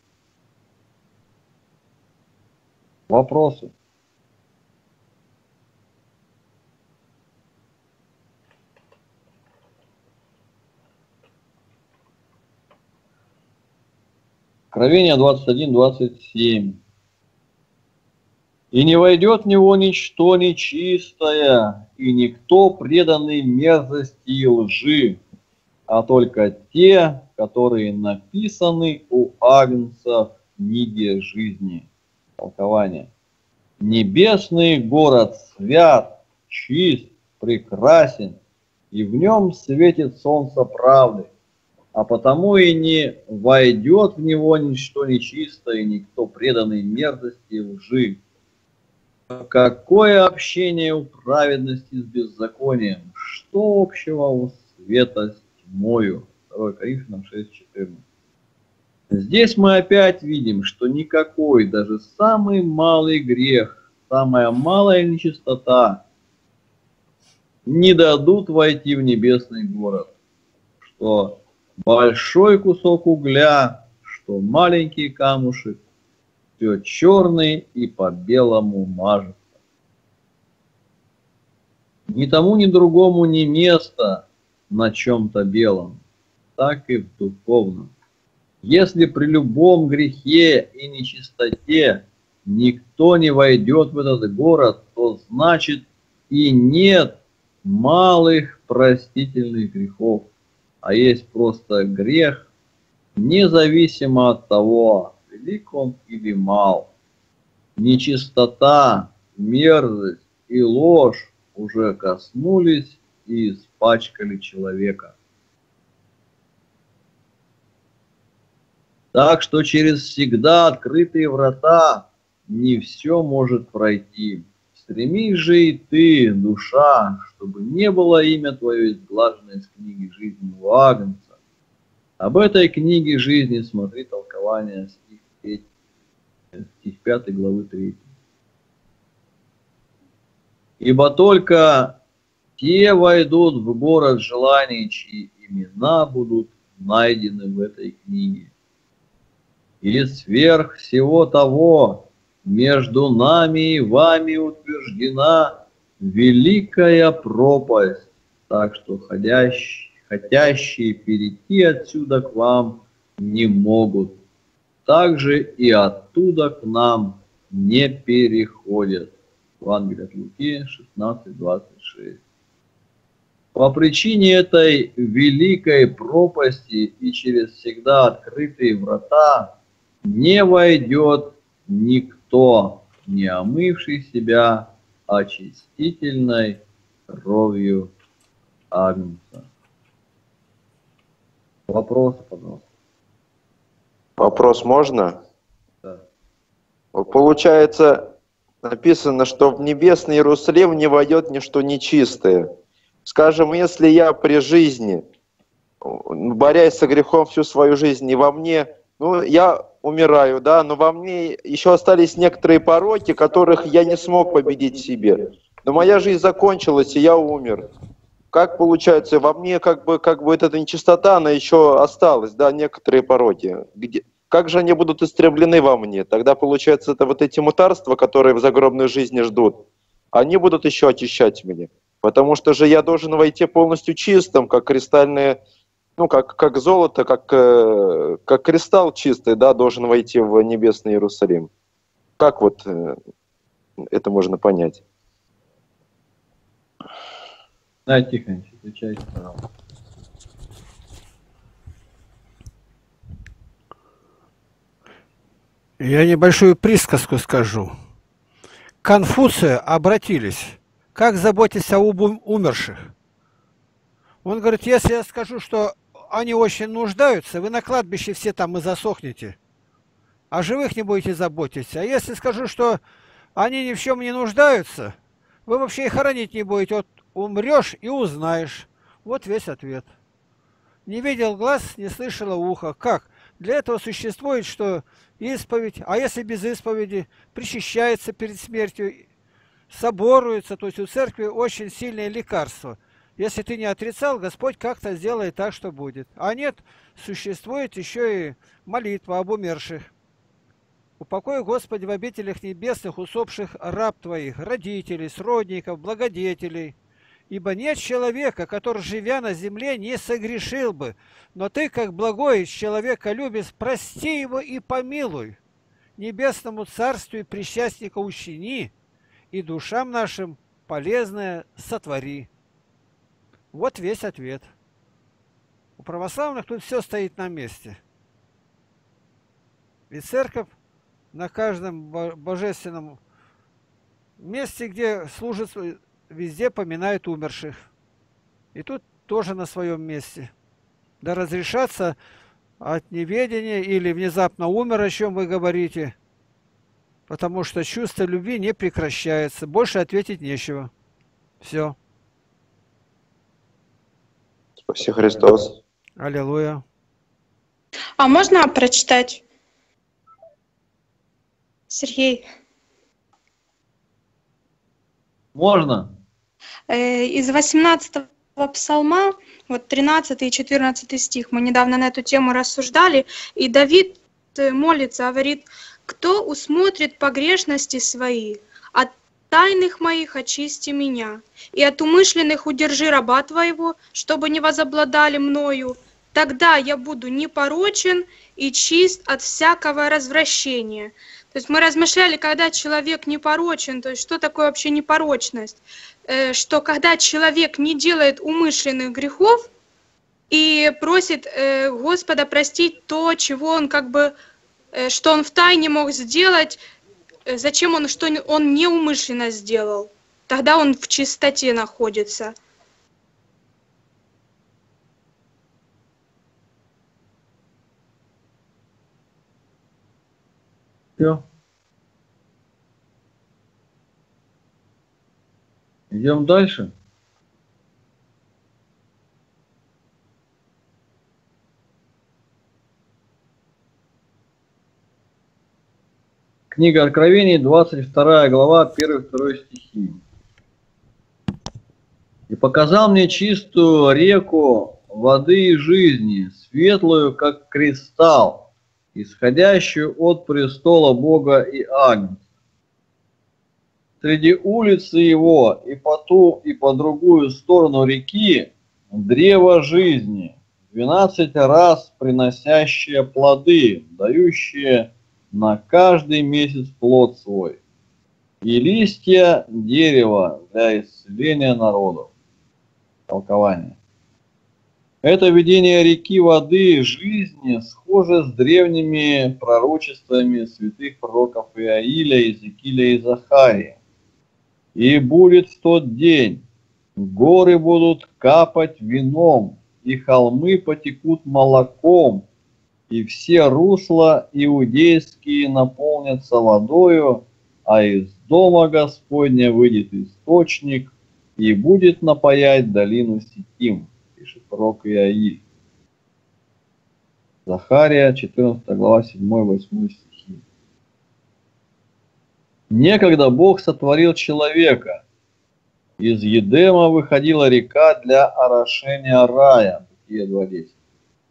Вопросы? Откровение 21-27. «И не войдет в него ничто нечистое, и никто, преданный мерзости и лжи, а только те, которые написаны у агнца книге жизни. Толкование. Небесный город свят, чист, прекрасен, и в нем светит солнце правды, а потому и не войдет в него ничто нечистое, никто преданный мерзости и лжи. Какое общение у праведности с беззаконием? Что общего у света с тьмою? 2 Коринфянам 6:14. Здесь мы опять видим, что никакой, даже самый малый грех, самая малая нечистота не дадут войти в небесный город. Что большой кусок угля, что маленький камушек, все черный и по белому мажется. Ни тому, ни другому не место на чем-то белом, так и в духовном. Если при любом грехе и нечистоте никто не войдет в этот город, то значит и нет малых простительных грехов, а есть просто грех, независимо от того, велик он или мал. Нечистота, мерзость и ложь уже коснулись и испачкали человека. Так что через всегда открытые врата не все может пройти. Стремись же и ты, душа, чтобы не было имя твое изглажено из книги жизни Агнца. Об этой книге жизни смотри толкование стих 5 главы 3. Ибо только те войдут в город желаний, чьи имена будут найдены в этой книге. И сверх всего того, между нами и вами утверждена великая пропасть, так что хотящие перейти отсюда к вам не могут, также и оттуда к нам не переходят. Евангелие от Луки 16:26. По причине этой великой пропасти и через всегда открытые врата не войдет никто, не омывший себя очистительной кровью Агнца. Вопрос, пожалуйста. Вопрос можно? Да. Получается, написано, что в небесный Иерусалим не войдет ничто нечистое. Скажем, если я при жизни, борясь со грехом всю свою жизнь, и во мне, ну, я умираю, да, но во мне еще остались некоторые пороки, которых я не смог победить в себе. Но моя жизнь закончилась, и я умер. Как получается, во мне как бы эта нечистота, она еще осталась, да, некоторые пороки. Как же они будут истреблены во мне? Тогда, получается, это вот эти мытарства, которые в загробной жизни ждут, они будут еще очищать меня. Потому что же я должен войти полностью чистым, как кристальные... Ну, как золото, как кристалл чистый, да, должен войти в небесный Иерусалим. Как вот это можно понять? Да, Тихонович, отвечайте, пожалуйста. Я небольшую присказку скажу. К Конфуцию обратились. Как заботиться об умерших? Он говорит, если я скажу, что они очень нуждаются, вы на кладбище все там и засохнете. О живых не будете заботиться. А если скажу, что они ни в чем не нуждаются, вы вообще и хоронить не будете. Вот умрешь и узнаешь. Вот весь ответ. Не видел глаз, не слышало ухо. Как? Для этого существует, что исповедь, а если без исповеди, причащается перед смертью, соборуется. То есть у церкви очень сильное лекарство. Если ты не отрицал, Господь как-то сделает так, что будет. А нет, существует еще и молитва об умерших. Упокой, Господи, в обителях небесных усопших раб Твоих, родителей, сродников, благодетелей. Ибо нет человека, который, живя на земле, не согрешил бы. Но Ты, как благой из человека любишь, прости его и помилуй. Небесному царству и причастника учини, и душам нашим полезное сотвори. Вот весь ответ. У православных тут все стоит на месте. Ведь церковь на каждом божественном месте, где служит, везде поминает умерших. И тут тоже на своем месте. Да разрешаться от неведения или внезапно умер, о чем вы говорите, потому что чувство любви не прекращается. Больше ответить нечего. Все. Спаси Христос. Аллилуйя. А можно прочитать? Сергей. Можно. Из 18-го псалма, вот 13 и 14 стих, мы недавно на эту тему рассуждали, и Давид молится, говорит: «Кто усмотрит погрешности свои? От тайных моих очисти меня, и от умышленных удержи раба твоего, чтобы не возобладали мною. Тогда я буду непорочен и чист от всякого развращения». То есть мы размышляли, когда человек непорочен, то есть что такое вообще непорочность? Что когда человек не делает умышленных грехов и просит Господа простить то, чего он как бы, что он втайне мог сделать, зачем он, что он неумышленно сделал, тогда он в чистоте находится. Все. Идем дальше. Книга Откровений, 22 глава, 1-2 стихи. «И показал мне чистую реку воды и жизни, светлую, как кристалл, исходящую от престола Бога и Агнца. Среди улицы его и по ту, и по другую сторону реки древо жизни, 12 раз приносящее плоды, дающие на каждый месяц плод свой, и листья дерева для исцеления народов». Толкование. Это видение реки воды жизни схоже с древними пророчествами святых пророков Иоиля, Иезекииля и Захарии. «И будет в тот день, горы будут капать вином, и холмы потекут молоком, и все русла иудейские наполнятся водою, а из дома Господня выйдет источник, и будет напоять долину Ситим», пишет пророк Иоиль. Захария, 14 глава, 7-8 стихи. Некогда Бог сотворил человека. Из Едема выходила река для орошения рая. Бытие 2:10.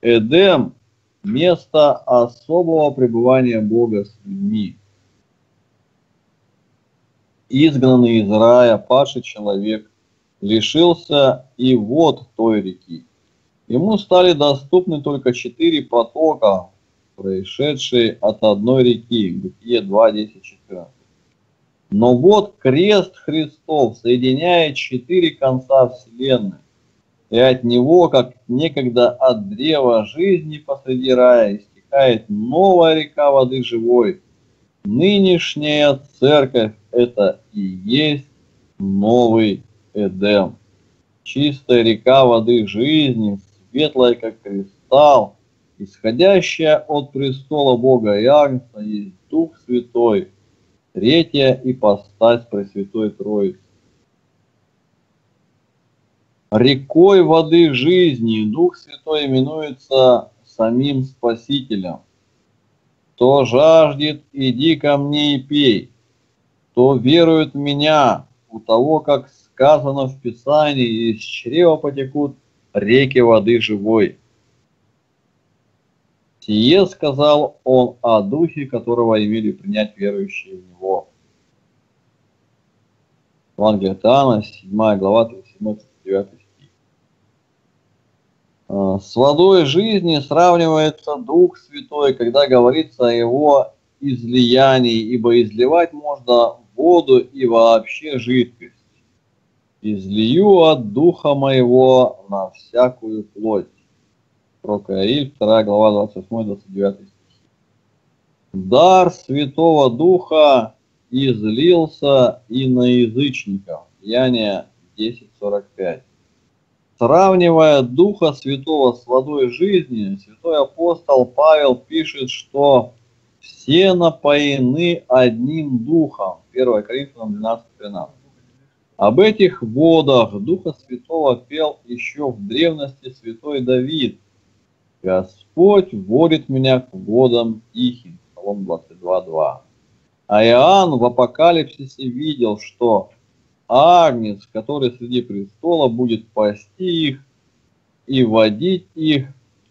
Эдем – место особого пребывания Бога с людьми. Изгнанный из рая, падший человек лишился и вод той реки. Ему стали доступны только 4 потока, происшедшие от одной реки. Бытие 2:10-14. Но вот крест Христов соединяет 4 конца вселенной, и от него, как некогда от древа жизни посреди рая, истекает новая река воды живой. Нынешняя церковь – это и есть новый Эдем. Чистая река воды жизни, светлая, как кристалл, исходящая от престола Бога и Агнца, есть Дух Святой, третья ипостась Пресвятой Троицы. Рекой воды жизни Дух Святой именуется самим Спасителем. «Кто жаждет, иди ко мне и пей. Кто верует в меня, у того, как сказано в Писании, из чрева потекут реки воды живой». Сие сказал он о Духе, которого имели принять верующие в Него. Евангелие от Иоанна, 7 глава, 37-39 стих. С водой жизни сравнивается Дух Святой, когда говорится о Его излиянии, ибо изливать можно воду и вообще жидкость. «Излию от Духа моего на всякую плоть». Пророк Иоиль, 2 глава, 28-29 стихи. Дар Святого Духа излился и на язычников. Деяния 10:45. Сравнивая Духа Святого с водой жизни, святой апостол Павел пишет, что все напоены одним Духом. 1 Коринфянам 12:13. Об этих водах Духа Святого пел еще в древности святой Давид. «Господь водит меня к водам тихим». Псалом 22:2. А Иоанн в Апокалипсисе видел, что Агнец, который среди престола, будет пасти их и водить их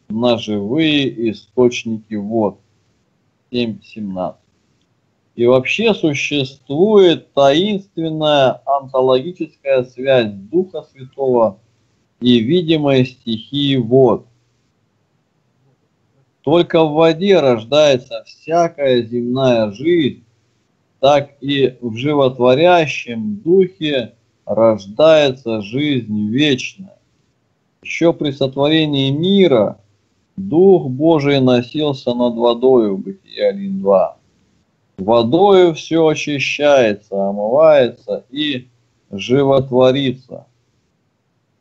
на живые источники вод. 7:17. И вообще существует таинственная онтологическая связь Духа Святого и видимой стихии вод. Только в воде рождается всякая земная жизнь, так и в животворящем Духе рождается жизнь вечная. Еще при сотворении мира Дух Божий носился над водою, Бытие 1:2. Водою все очищается, омывается и животворится.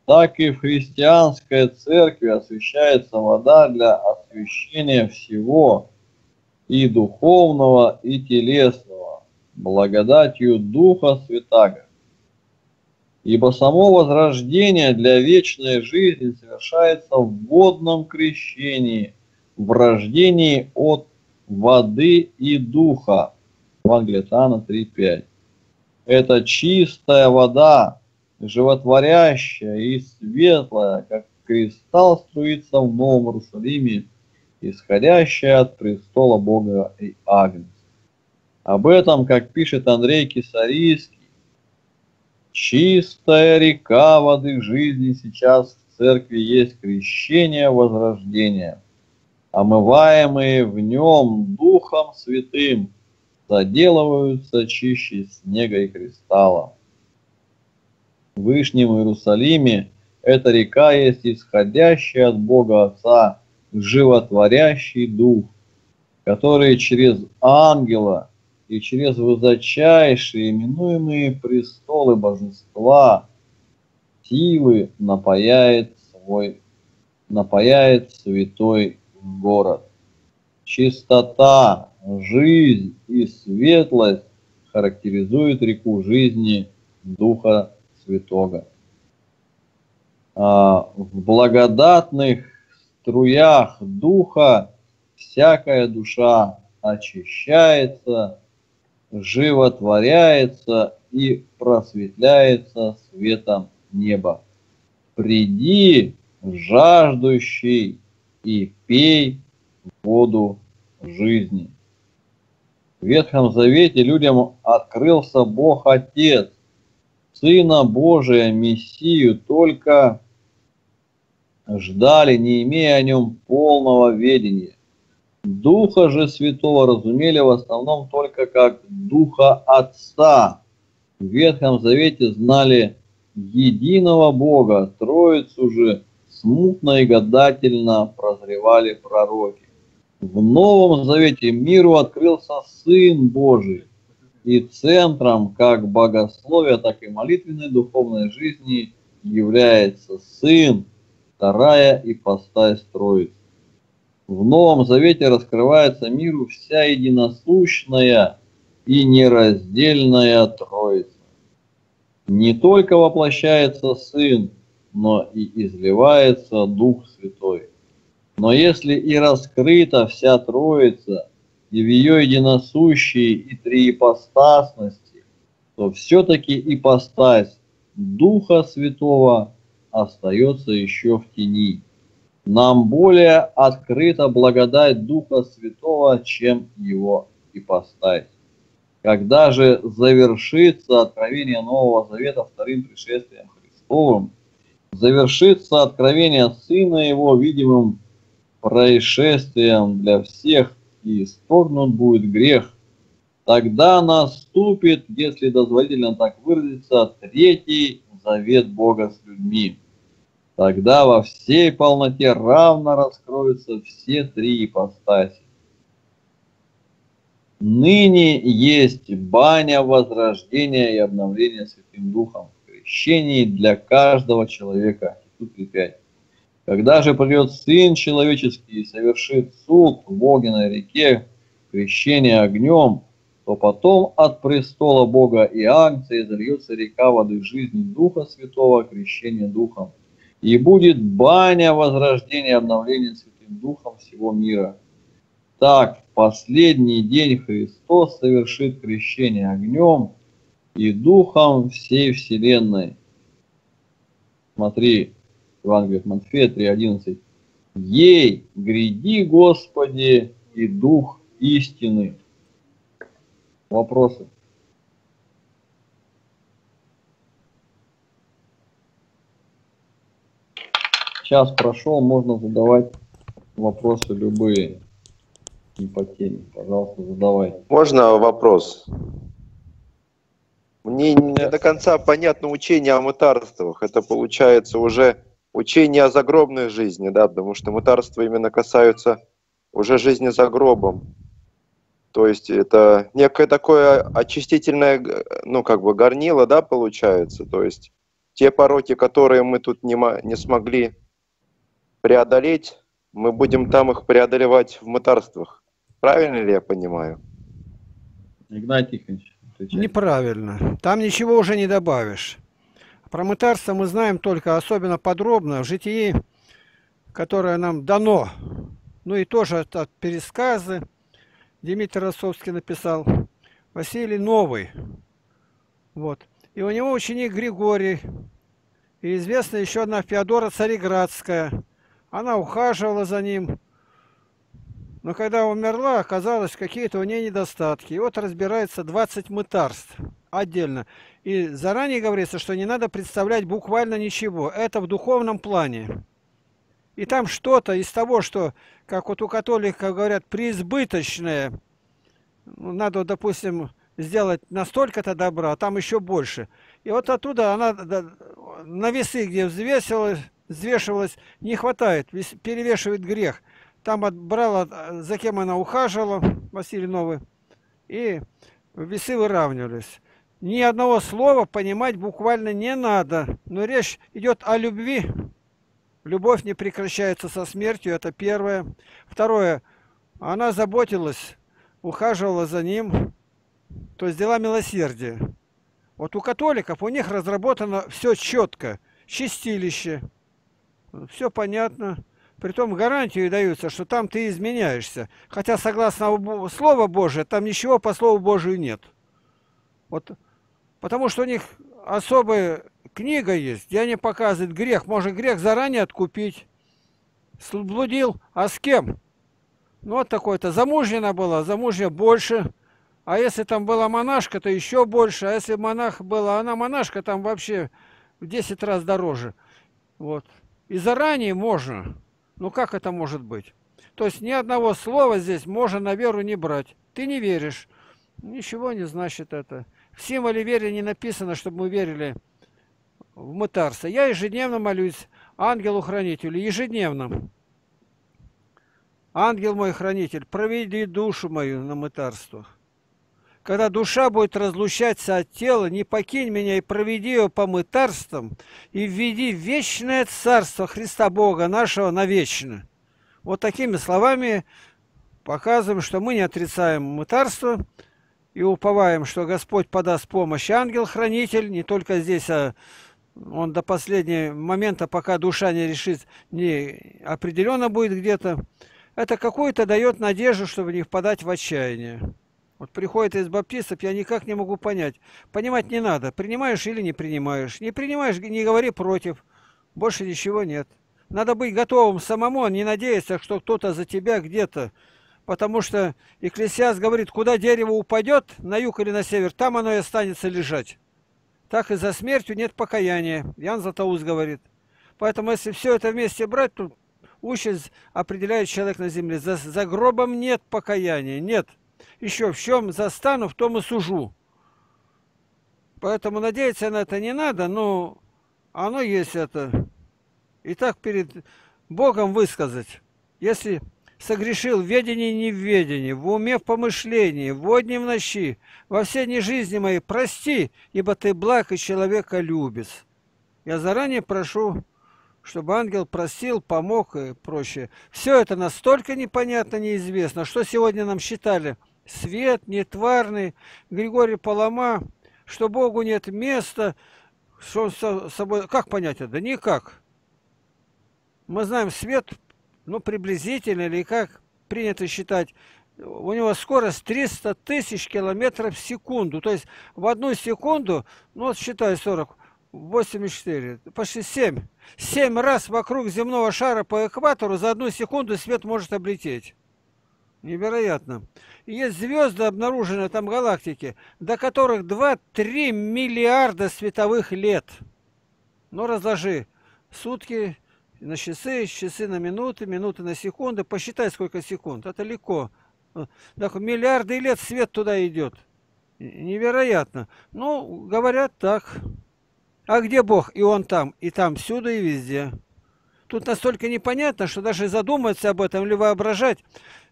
Так и в христианской церкви освящается вода для освящения всего, и духовного, и телесного, благодатью Духа Святаго. Ибо само возрождение для вечной жизни совершается в водном крещении, в рождении от воды и духа. Евангелие от Иоанна 3:5. Это чистая вода, животворящая и светлая, как кристалл струится в Новом Иерусалиме, исходящая от престола Бога и Агнца. Об этом, как пишет Андрей Кисарийский, чистая река воды жизни сейчас в церкви есть крещение возрождения, омываемые в нем Духом Святым, заделываются чище снега и кристалла. В Вышнем Иерусалиме эта река есть исходящая от Бога Отца животворящий Дух, который через ангела и через высочайшие именуемые престолы божества силы напояет святой город. Чистота, жизнь и светлость характеризуют реку жизни Духа Святого. В благодатных струях Духа всякая душа очищается, животворяется и просветляется светом неба. Приди, жаждущий, и пей воду жизни. В Ветхом Завете людям открылся Бог Отец, Сына Божия, Мессию, только ждали, не имея о нем полного ведения. Духа же Святого разумели в основном только как Духа Отца. В Ветхом Завете знали единого Бога, Троицу же смутно и гадательно прозревали пророки. В Новом Завете миру открылся Сын Божий, и центром как богословия, так и молитвенной духовной жизни является Сын, вторая ипостась Троицы. В Новом Завете раскрывается миру вся единосущная и нераздельная Троица. Не только воплощается Сын, но и изливается Дух Святой. Но если и раскрыта вся Троица, и в ее единосущии и триипостасности, то все-таки ипостась Духа Святого остается еще в тени. Нам более открыта благодать Духа Святого, чем его ипостась. Когда же завершится откровение Нового Завета вторым пришествием Христовым, завершится откровение Сына Его видимым происшествием для всех, и исторгнут будет грех. Тогда наступит, если дозволительно так выразиться, третий завет Бога с людьми. Тогда во всей полноте равно раскроются все три ипостаси. Ныне есть баня возрождения и обновления Святым Духом в крещении для каждого человека. Тут 5. Когда же придет Сын Человеческий и совершит суд в огненной реке, крещение огнем, то потом от престола Бога и Агнца изольется река воды жизни Духа Святого, крещение Духом. И будет баня возрождения и обновления Святым Духом всего мира. Так, в последний день Христос совершит крещение огнем и Духом всей вселенной. Смотри, Евангелие от Матфея 3:11. Ей гряди, Господи, и Дух истины. Вопросы? Час прошел, можно задавать вопросы любые. Не по теме, пожалуйста, задавайте. Можно вопрос? Мне не до конца понятно учение о мытарствах. Это получается уже учение о загробной жизни, да, потому что мытарства именно касаются уже жизни за гробом. То есть это некое такое очистительное, ну, как бы горнило, да, получается. То есть те пороки, которые мы тут не смогли преодолеть, мы будем там их преодолевать в мытарствах. Правильно ли я понимаю? Игнатий Тихонович. Неправильно. Там ничего уже не добавишь. Про мытарство мы знаем только особенно подробно в житии, которое нам дано. Ну и тоже от пересказы Дмитрий Ростовский написал, Василий Новый. Вот. И у него ученик Григорий. И известна еще одна Феодора Цареградская. Она ухаживала за ним. Но когда умерла, оказалось, какие-то у нее недостатки. И вот разбирается 20 мытарств отдельно. И заранее говорится, что не надо представлять буквально ничего. Это в духовном плане. И там что-то из того, что, как вот у католиков говорят, преизбыточное. Надо, допустим, сделать настолько-то добра, а там еще больше. И вот оттуда она на весы, где взвешивалась, не хватает, перевешивает грех. Там отбрала, за кем она ухаживала, Василий Новый, и весы выравнивались. Ни одного слова понимать буквально не надо. Но речь идет о любви. Любовь не прекращается со смертью, это первое. Второе, она заботилась, ухаживала за ним, то есть дела милосердия. Вот у католиков, у них разработано все четко. Чистилище, все понятно. Притом гарантию даются, что там ты изменяешься. Хотя, согласно Слову Божию, там ничего по Слову Божию нет. Вот. Потому что у них особая книга есть, где они показывают грех. Можно грех заранее откупить. Блудил, а с кем? Ну, вот такое-то. Замужняя была, замужняя больше. А если там была монашка, то еще больше. А если монах была, она монашка, там вообще в 10 раз дороже. Вот. И заранее можно. Ну как это может быть? То есть ни одного слова здесь можно на веру не брать. Ты не веришь. Ничего не значит это. В символе веры не написано, чтобы мы верили в мытарство. Я ежедневно молюсь ангелу-хранителю. Ежедневно. Ангел мой хранитель, проведи душу мою на мытарствах. Когда душа будет разлучаться от тела, не покинь меня и проведи ее по мытарствам, и введи в вечное царство Христа Бога нашего навечно. Вот такими словами показываем, что мы не отрицаем мытарство и уповаем, что Господь подаст помощь. Ангел-хранитель, не только здесь, а он до последнего момента, пока душа не решит, не определенно будет где-то. Это какую-то дает надежду, чтобы не впадать в отчаяние. Вот приходит из баптистов, я никак не могу понять. Понимать не надо, принимаешь или не принимаешь. Не принимаешь, не говори против. Больше ничего нет. Надо быть готовым самому, не надеясь, что кто-то за тебя где-то. Потому что Экклесиаст говорит, куда дерево упадет, на юг или на север, там оно и останется лежать. Так и за смертью нет покаяния. Иоанн Златоуст говорит. Поэтому если все это вместе брать, то участь определяет человек на земле. За гробом нет покаяния, нет. Еще в чем застану, в том и сужу. Поэтому надеяться на это не надо, но оно есть это. И так перед Богом высказать. Если согрешил в ведении и неведении, в уме в помышлении, в одни в ночи, во все дни жизни моей, прости, ибо ты благ и человеколюбец». Я заранее прошу, чтобы ангел простил, помог и прочее. Все это настолько непонятно, неизвестно, что сегодня нам считали свет, нетварный, Григорий Палама, что Богу нет места, что он собой... Как понять это? Да никак. Мы знаем свет, ну, приблизительно, или как принято считать, у него скорость 300 тысяч километров в секунду. То есть в одну секунду, ну, вот считай 40, 8,4, почти 7. 7 раз вокруг земного шара по экватору за одну секунду свет может облететь. Невероятно. И есть звезды, обнаруженные там галактики, до которых 2-3 миллиарда световых лет. Но разложи сутки на часы, часы на минуты, минуты на секунды. Посчитай, сколько секунд. Это легко. Так, миллиарды лет свет туда идет. Невероятно. Ну, говорят так. А где Бог? И Он там, и там, всюду, и везде. Тут настолько непонятно, что даже задуматься об этом или воображать,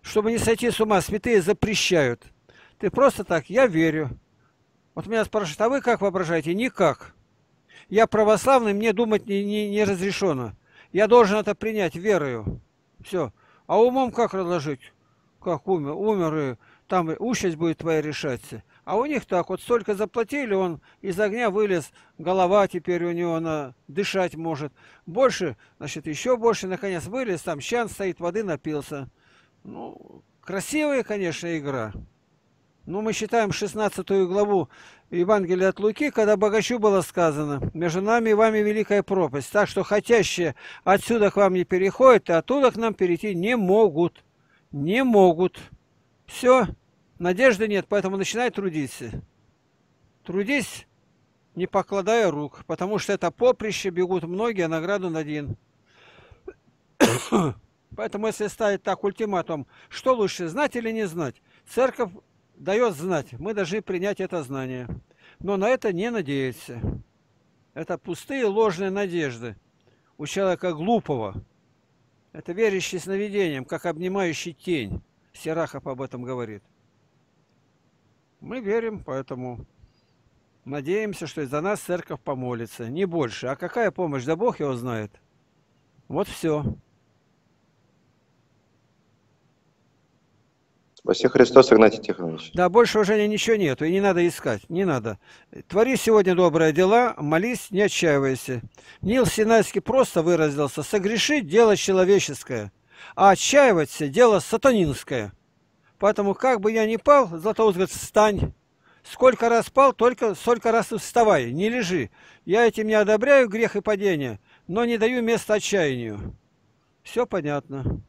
чтобы не сойти с ума, святые запрещают. Ты просто так, я верю. Вот меня спрашивают, а вы как воображаете? Никак. Я православный, мне думать не разрешено. Я должен это принять верою. Все. А умом как разложить? Как умер? Умер, и там и участь будет твоя решаться. А у них так, вот столько заплатили, он из огня вылез, голова теперь у него, она дышать может. Больше, значит, еще больше, наконец, вылез, там чан стоит, воды напился. Ну, красивая, конечно, игра. Но мы считаем 16 главу Евангелия от Луки, когда богачу было сказано: «Между нами и вами великая пропасть, так что хотящие отсюда к вам не переходят, и оттуда к нам перейти не могут». Не могут. Все. Надежды нет, поэтому начинай трудиться. Трудись, не покладая рук, потому что это поприще, бегут многие, а награду один. Поэтому если ставить так ультиматум, что лучше, знать или не знать? Церковь дает знать, мы должны принять это знание. Но на это не надеяться. Это пустые ложные надежды у человека глупого. Это верящий сновидением, как обнимающий тень. Сирахов об этом говорит. Мы верим, поэтому надеемся, что из-за нас церковь помолится. Не больше. А какая помощь? Да Бог его знает. Вот все. Во все Христос, Игнатий Тихонович. Да, больше уже ничего нету. И не надо искать. Не надо. Твори сегодня добрые дела, молись, не отчаивайся. Нил Синайский просто выразился: согрешить — дело человеческое, а отчаиваться — дело сатанинское. Поэтому, как бы я ни пал, Златоуст говорит: встань. Сколько раз пал, только столько раз и вставай, не лежи. Я этим не одобряю грех и падение, но не даю места отчаянию. Все понятно.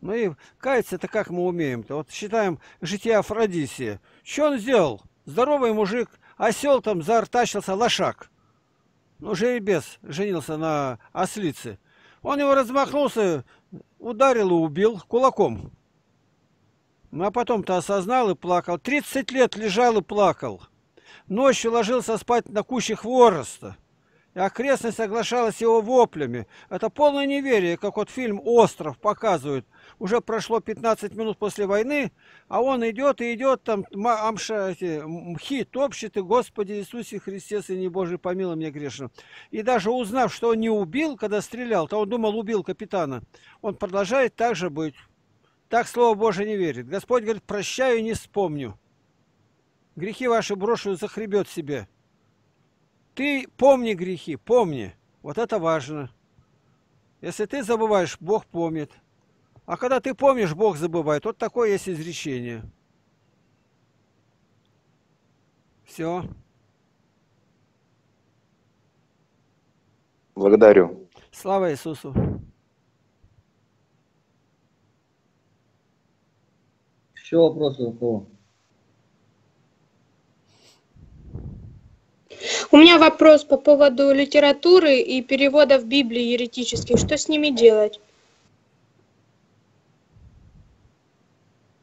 Ну и каяться-то как мы умеем-то? Вот считаем житие Афродисия. Что он сделал? Здоровый мужик, осел там заортачился, лошак. Ну, жеребец женился на ослице. Он его размахнулся, ударил и убил кулаком. Ну, а потом-то осознал и плакал. 30 лет лежал и плакал. Ночью ложился спать на куще хвороста. И окрестность оглашалась его воплями. Это полное неверие, как вот фильм «Остров» показывает. Уже прошло 15 минут после войны, а он идет и идет, там мхи топчет, и «Господи Иисусе Христе, Сыне Божий, помилуй меня грешного». И даже узнав, что он не убил, когда стрелял, то он думал, убил капитана. Он продолжает так же быть. Так Слово Божие не верит. Господь говорит: прощаю, не вспомню. Грехи ваши брошу за хребет себе. Ты помни грехи, помни. Вот это важно. Если ты забываешь, Бог помнит. А когда ты помнишь, Бог забывает. Вот такое есть изречение. Все. Благодарю. Слава Иисусу. Еще вопросы у кого? У меня вопрос по поводу литературы и переводов Библии еретических. Что с ними делать?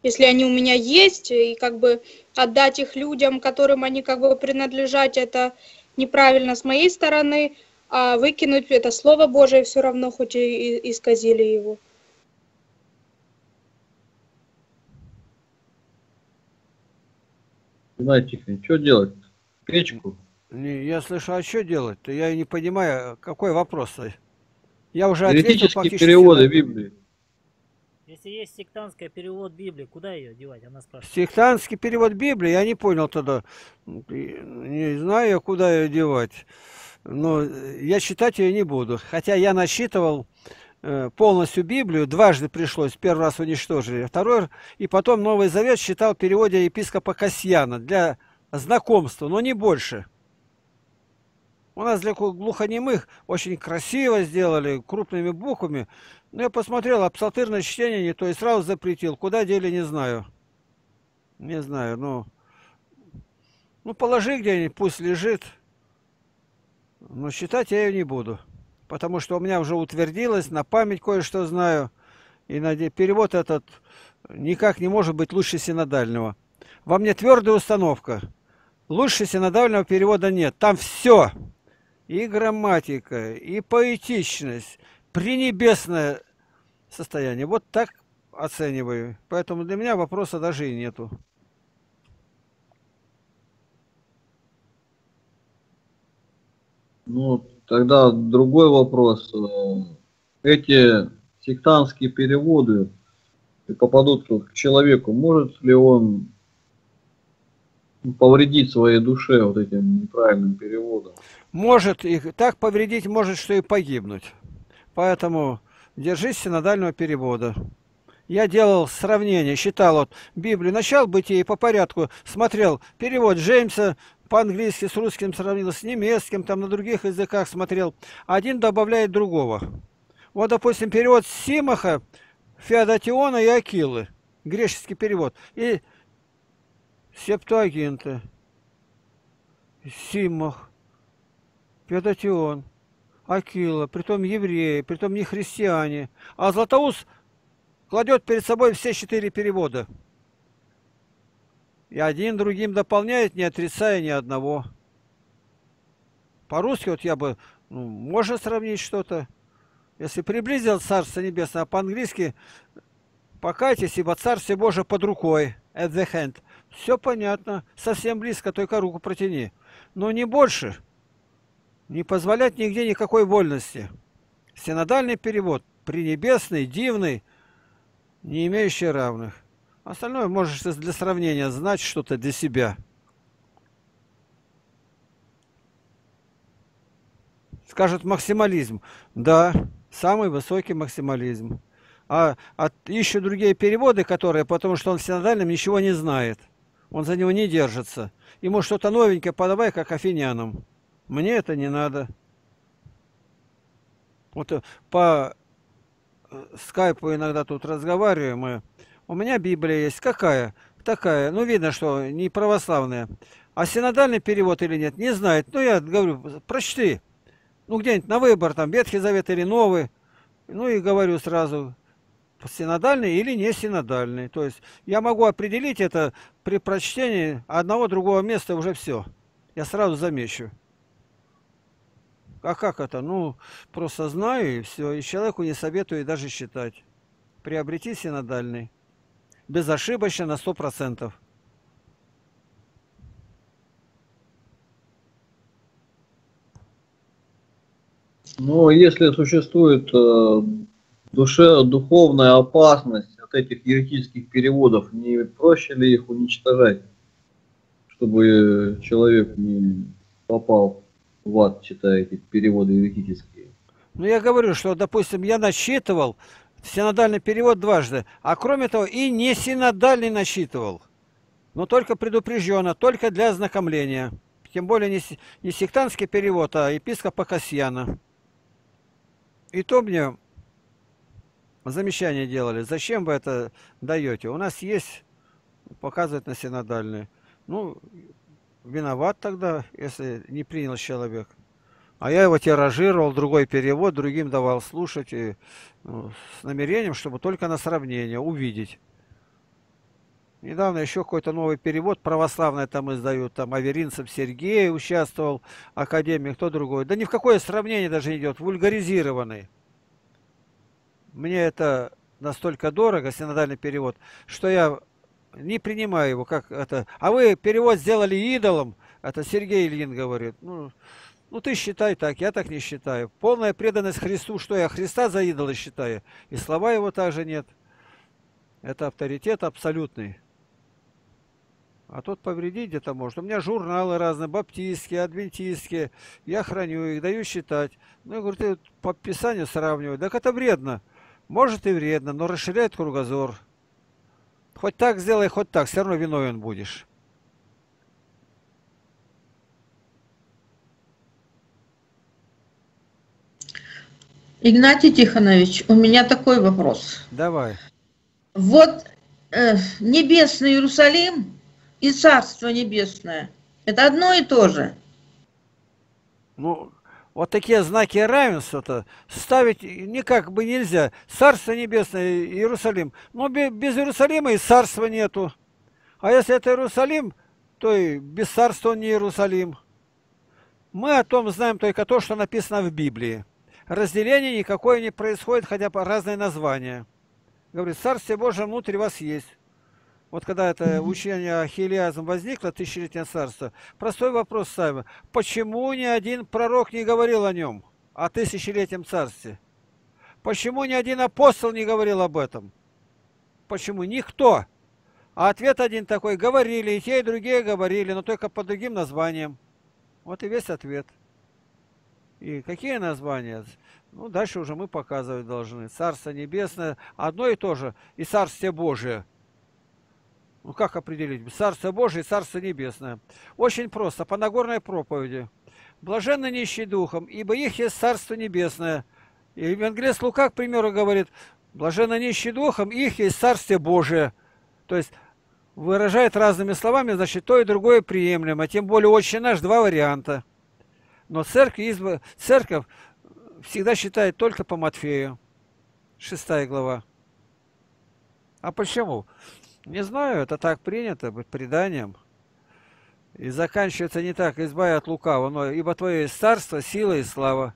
Если они у меня есть, и как бы отдать их людям, которым они как бы принадлежат, это неправильно с моей стороны. а выкинуть это Слово Божие все равно, хоть и исказили его. Знаете, что делать? Печку? Не, я слышу, а что делать-то? Я не понимаю, какой вопрос. Я уже ответил фактически. Переводы Библии. Если есть сектантский перевод Библии, куда ее девать? Она спрашивает. Сектантский перевод Библии, я не понял тогда. Не знаю, куда ее девать. Но я читать ее не буду. Хотя я насчитывал полностью Библию. Дважды пришлось. Первый раз уничтожили. Второй. И потом Новый Завет читал в переводе епископа Касьяна. Для знакомства, но не больше. У нас для глухонемых очень красиво сделали, крупными буквами. Но я посмотрел, а псалтырное чтение не то, и сразу запретил. Куда дели, не знаю. Не знаю, ну положи где-нибудь, пусть лежит. Но читать я ее не буду. Потому что у меня уже утвердилось, на память кое-что знаю. И перевод этот никак не может быть лучше синодального. Во мне твердая установка. Лучше синодального перевода нет. Там все. И грамматика, и поэтичность. Пренебесное состояние. Вот так оцениваю. Поэтому для меня вопроса даже и нету. Ну, тогда другой вопрос. Эти сектантские переводы попадут к человеку. Может ли он повредить своей душе вот этим неправильным переводом? Может. И так повредить может, что и погибнуть. Поэтому держись синодального перевода. Я делал сравнение, считал вот Библию, начал Бытие по порядку, смотрел перевод Джеймса по-английски с русским сравнил, с немецким, там на других языках смотрел. Один добавляет другого. Вот, допустим, перевод Симаха, Феодотиона и Акилы, греческий перевод, и Септуагинта, Симах, Феодотион, Акила, притом евреи, притом не христиане. А Златоуст кладет перед собой все четыре перевода. И один другим дополняет, не отрицая ни одного. По-русски вот я бы, можно сравнить что-то. Если приблизил Царство Небесное, а по-английски покайтесь, ибо Царствие Божие под рукой. At the hand. Все понятно. Совсем близко, только руку протяни. Но не больше. Не позволять нигде никакой вольности. Синодальный перевод, пренебесный, дивный, не имеющий равных. Остальное можешь для сравнения знать что-то для себя. Скажут максимализм. Да, самый высокий максимализм. А еще другие переводы, которые, потому что он в синодальном ничего не знает. Он за него не держится. Ему что-то новенькое подавай, как афинянам. Мне это не надо. Вот по скайпу иногда тут разговариваем. И у меня Библия есть. Какая? Такая. Ну, видно, что не православная. А синодальный перевод или нет, не знает. Ну, я говорю, прочти. Ну, где-нибудь на выбор, там, Ветхий Завет или Новый. Ну, и говорю сразу, синодальный или не синодальный. То есть я могу определить это при прочтении одного другого места уже все. Я сразу замечу. А как это? Ну, просто знаю и все. И человеку не советую даже считать. Приобрети синодальный. Безошибочно на 100%. Ну, если существует духовная опасность от этих еретических переводов, не проще ли их уничтожать, чтобы человек не попал в ад, читая эти переводы еретические? Ну, я говорю, что, допустим, я насчитывал синодальный перевод дважды, а кроме того и не синодальный насчитывал, но только предупрежденно, только для ознакомления. Тем более не сектантский перевод, а епископа Касьяна. И то мне замечание делали, зачем вы это даете? У нас есть, показывает на синодальные. Ну, виноват тогда, если не принял человек. А я его тиражировал, другой перевод, другим давал слушать, и, с намерением, чтобы только на сравнение увидеть. Недавно еще какой-то новый перевод, православный там издают, там Аверинцев Сергей участвовал, академик, кто другой. Да ни в какое сравнение даже не идет, вульгаризированный. Мне это настолько дорого, синодальный перевод, что я не принимаю его. Как это? А вы перевод сделали идолом, это Сергей Ильин говорит. Ну, ты считай так, я так не считаю. Полная преданность Христу, что я Христа за идола считаю, и слова его также нет. Это авторитет абсолютный. А тут повредить где-то может. У меня журналы разные, баптистские, адвентистские. Я храню их, даю считать. Ну, я говорю, ты по Писанию сравнивай. Так это вредно. Может и вредно, но расширяет кругозор. Хоть так сделай, хоть так, все равно виновен будешь. Игнатий Тихонович, у меня такой вопрос. Давай. Вот небесный Иерусалим и Царство Небесное, это одно и то же? Ну, вот такие знаки равенства-то ставить никак бы нельзя. Царство Небесное, Иерусалим. Но без Иерусалима и Царства нету. А если это Иерусалим, то и без Царства он не Иерусалим. Мы о том знаем только то, что написано в Библии. Разделение никакое не происходит, хотя по разные названия. Говорит, Царствие Божие внутри вас есть. Вот когда это учение о хилиазм возникло, тысячелетнее царство, простой вопрос ставим. Почему ни один пророк не говорил о нем, о тысячелетнем царстве? Почему ни один апостол не говорил об этом? Почему? Никто. А ответ один такой. Говорили, и те, и другие говорили, но только под другим названием. Вот и весь ответ. И какие названия? Ну, дальше уже мы показывать должны. Царство Небесное одно и то же. И Царствие Божие. Ну, как определить? Царство Божие и Царство Небесное. Очень просто. По Нагорной проповеди. Блаженны нищие духом, ибо их есть Царство Небесное. И евангелист Лука, к примеру, говорит, блаженны нищие духом, их есть Царствие Божие. То есть выражает разными словами, значит, то и другое приемлемо. Тем более, Отче наш, два варианта. Но церковь всегда считает только по Матфею, 6 глава. А почему? Не знаю, это так принято, быть преданием. И заканчивается не так, избави от лукавого, но ибо твое есть царство, сила и слава.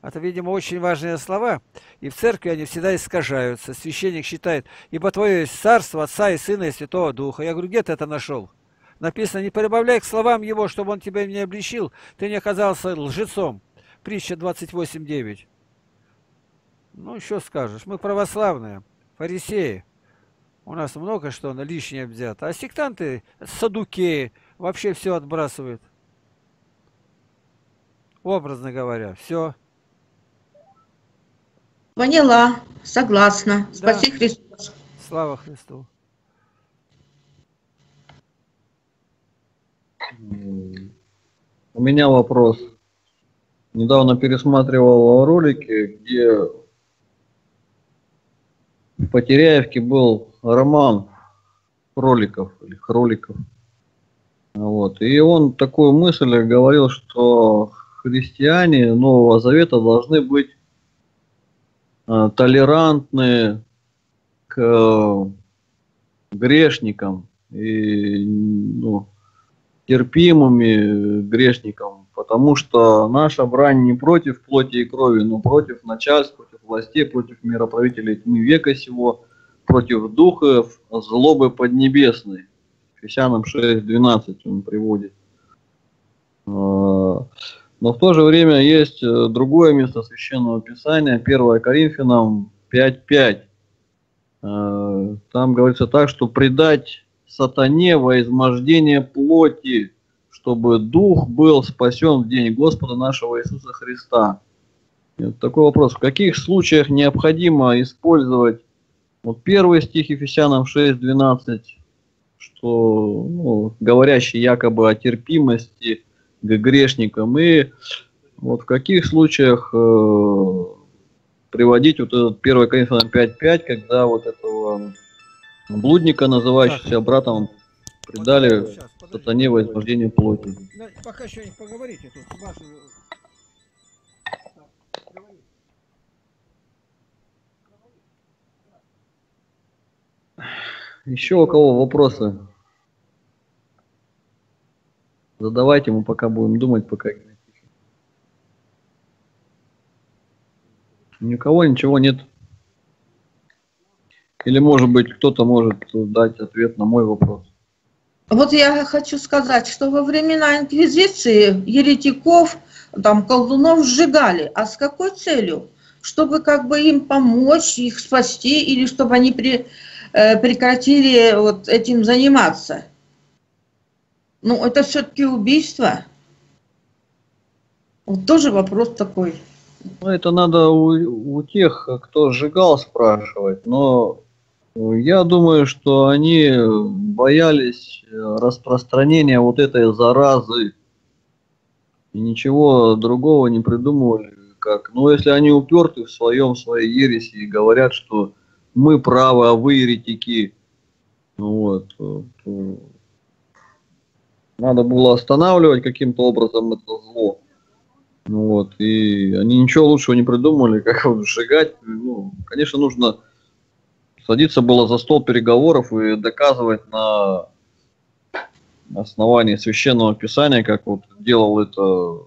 Это, видимо, очень важные слова, и в церкви они всегда искажаются. Священник считает, ибо твое есть царство Отца и Сына и Святого Духа. Я говорю, где ты это нашел? Написано, не прибавляй к словам его, чтобы он тебя не обличил, ты не оказался лжецом. Притча 28:9. Ну, что скажешь? Мы православные, фарисеи. У нас много что лишнее взято. А сектанты, садукеи, вообще все отбрасывают. Образно говоря, все. Поняла, согласна. Спаси Христос. Слава Христу. У меня вопрос. Недавно пересматривал ролики, где в Потеряевке был роман Кроликов или Хроликов. Вот. И он такую мысль говорил, что христиане Нового Завета должны быть толерантны к грешникам и, ну, терпимыми грешникам, потому что наша брань не против плоти и крови, но против начальств, против властей, против мироправителей тьмы века сего, против духов злобы поднебесной. Ефесянам 6:12 он приводит. Но в то же время есть другое место Священного Писания, 1 Коринфянам 5:5. Там говорится так, что предать сатане во измождение плоти, чтобы дух был спасен в день Господа нашего Иисуса Христа. И вот такой вопрос. В каких случаях необходимо использовать вот первый стих Ефесянам 6:12, что, ну, говорящий якобы о терпимости к грешникам, и вот в каких случаях приводить вот этот 1 Коринфянам 5:5, когда вот этого блудника, называющегося братом, предали сатане во измождение плоти. Пока еще не поговорите. Тут ваши... Еще у кого вопросы? Задавайте, мы пока будем думать, пока... Ни у кого ничего нет. Или, может быть, кто-то может дать ответ на мой вопрос. Вот я хочу сказать, что во времена инквизиции еретиков, там, колдунов сжигали. А с какой целью? Чтобы как бы им помочь, их спасти, или чтобы они прекратили вот этим заниматься? Ну, это все-таки убийство. Вот тоже вопрос такой. Ну, это надо у тех, кто сжигал, спрашивать. Но я думаю, что они боялись распространения вот этой заразы. И ничего другого не придумывали. Как. Но если они уперты в своей ереси и говорят, что мы правы, а вы еретики, вот, надо было останавливать каким-то образом это зло. Вот, и они ничего лучшего не придумали, как его сжигать. Ну, конечно, нужно садиться было за стол переговоров и доказывать на основании Священного Писания, как вот делал это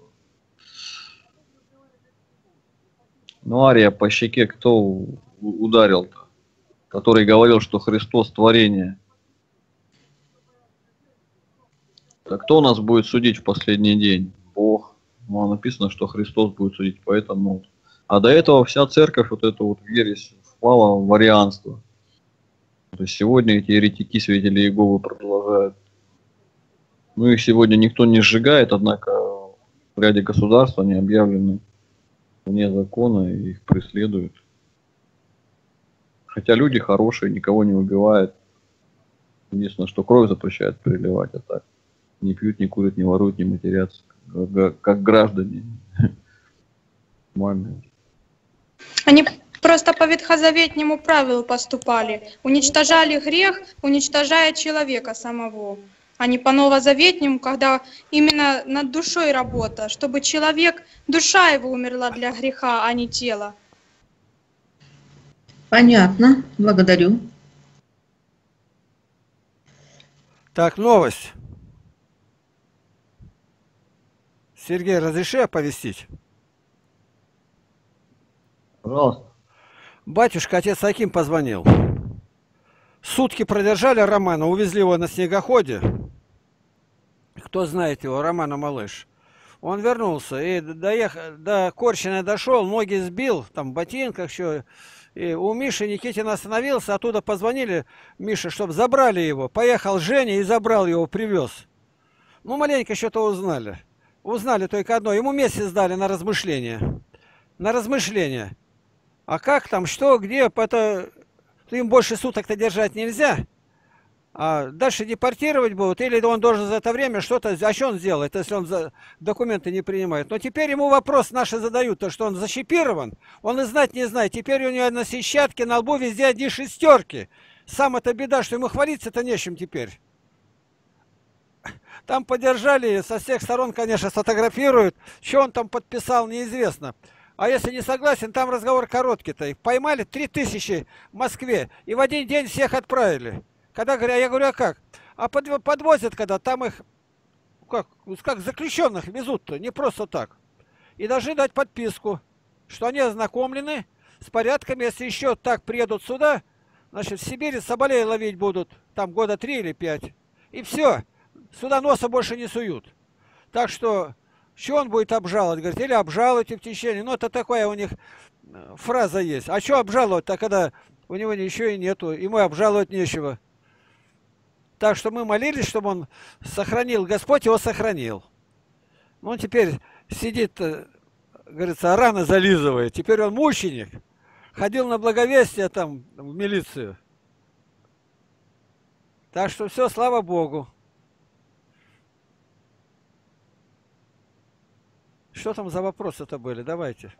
Ария по щеке, кто ударил-то, который говорил, что Христос творение. Так кто нас будет судить в последний день? Бог. Ну, написано, что Христос будет судить, поэтому... А до этого вся церковь, вот эта вот ересь, впала в арианство. То есть сегодня эти еретики, свидетели Иеговы, продолжают. Ну, их сегодня никто не сжигает, однако в ряде государств они объявлены вне закона, и их преследуют. Хотя люди хорошие, никого не убивают. Единственное, что кровь запрещают переливать, а так не пьют, не курят, не воруют, не матерятся. Как граждане. Они просто по ветхозаветнему правилу поступали. Уничтожали грех, уничтожая человека самого. А не по новозаветнему, когда именно над душой работа, чтобы человек, душа его умерла для греха, а не тело. Понятно. Благодарю. Так, новость. Сергей, разреши оповестить? Пожалуйста. Батюшка, отец Аким позвонил. Сутки продержали Романа, увезли его на снегоходе. Кто знает его, Романа Малыш. Он вернулся и доехал, до Корчиной дошел, ноги сбил, там в ботинках еще. И у Миши Никитин остановился, оттуда позвонили Мише, чтобы забрали его. Поехал Женя и забрал его, привез. Ну, маленько что-то узнали. Узнали только одно. Ему месяц дали на размышление. На размышление. А как там, что, где, это... Им больше суток-то держать нельзя. А дальше депортировать будут. Или он должен за это время что-то... А что он сделает, если он документы не принимает? Но теперь ему вопрос наши задают, то что он защипирован. Он и знать не знает. Теперь у него на сетчатке, на лбу везде одни шестерки. Сам это беда, что ему хвалиться-то нечем теперь. Там подержали, со всех сторон, конечно, сфотографируют. Что он там подписал, неизвестно. А если не согласен, там разговор короткий-то. Их поймали 3000 в Москве. И в один день всех отправили. Когда я говорю, а как? А подвозят, когда там их, как заключенных везут-то, не просто так. И должны дать подписку, что они ознакомлены с порядком. Если еще так приедут сюда, значит, в Сибири соболей ловить будут. Там года 3 или 5. И все. Сюда носа больше не суют. Так что... Что он будет обжаловать? Говорит, или обжалуйте в течение. Ну, это такая у них фраза есть. А что обжаловать-то, когда у него ничего и нету, ему обжаловать нечего. Так что мы молились, чтобы он сохранил. Господь его сохранил. Он теперь сидит, говорится, рано зализывает. Теперь он мученик. Ходил на благовестие там, в милицию. Так что все, слава Богу. Что там за вопросы-то были? Давайте.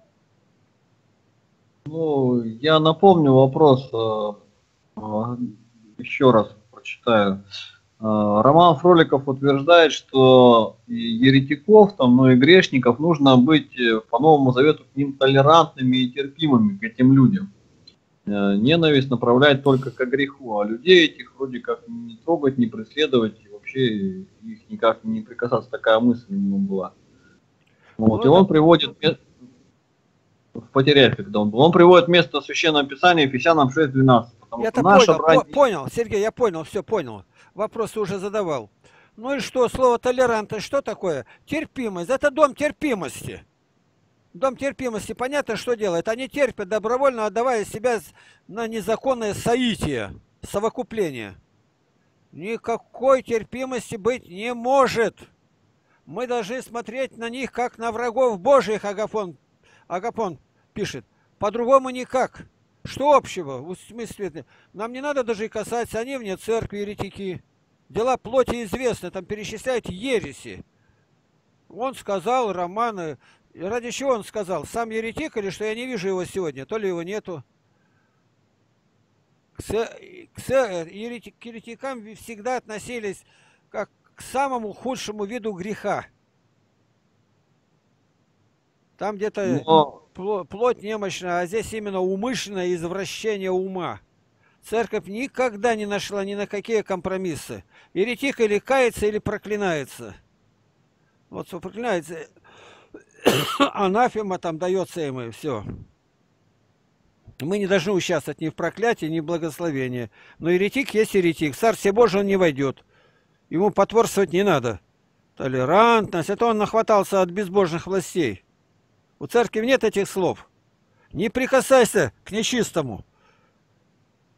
Ну, я напомню вопрос, еще раз прочитаю. Роман Фроликов утверждает, что еретиков там, ну и грешников нужно быть по Новому Завету к ним толерантными и терпимыми, к этим людям. ненависть направляет только к греху, а людей этих вроде как не трогать, не преследовать, и вообще их никак не прикасаться. Такая мысль у него была. Вот. И он приводит в потерях, когда он был. Он приводит место Священного Писания Ефесянам 6:12. Я-то понял, Сергей, я понял, все понял. Вопросы уже задавал. Ну и что, слово толерантность, что такое? Терпимость. Это дом терпимости. Дом терпимости, понятно, что делает? Они терпят, добровольно отдавая себя на незаконное соитие, совокупление. Никакой терпимости быть не может. Мы должны смотреть на них, как на врагов Божьих, Агафон пишет. По-другому никак. Что общего? В смысле, нам не надо даже и касаться, они вне церкви, еретики. Дела плоти известны, там перечисляют ереси. Он сказал, Романы... И ради чего он сказал? Сам еретик или что я не вижу его сегодня? То ли его нету. К еретикам всегда относились как к самому худшему виду греха. Там где-то плоть немощная, а здесь именно умышленное извращение ума. Церковь никогда не нашла ни на какие компромиссы. Еретик или кается, или проклинается. Вот что проклинается... Анафема там дается им, и все. Мы не должны участвовать ни в проклятии, ни в благословении. Но еретик есть еретик. В Царствие Божие он не войдет. Ему потворствовать не надо. Толерантность. Это он нахватался от безбожных властей. У церкви нет этих слов. Не прикасайся к нечистому.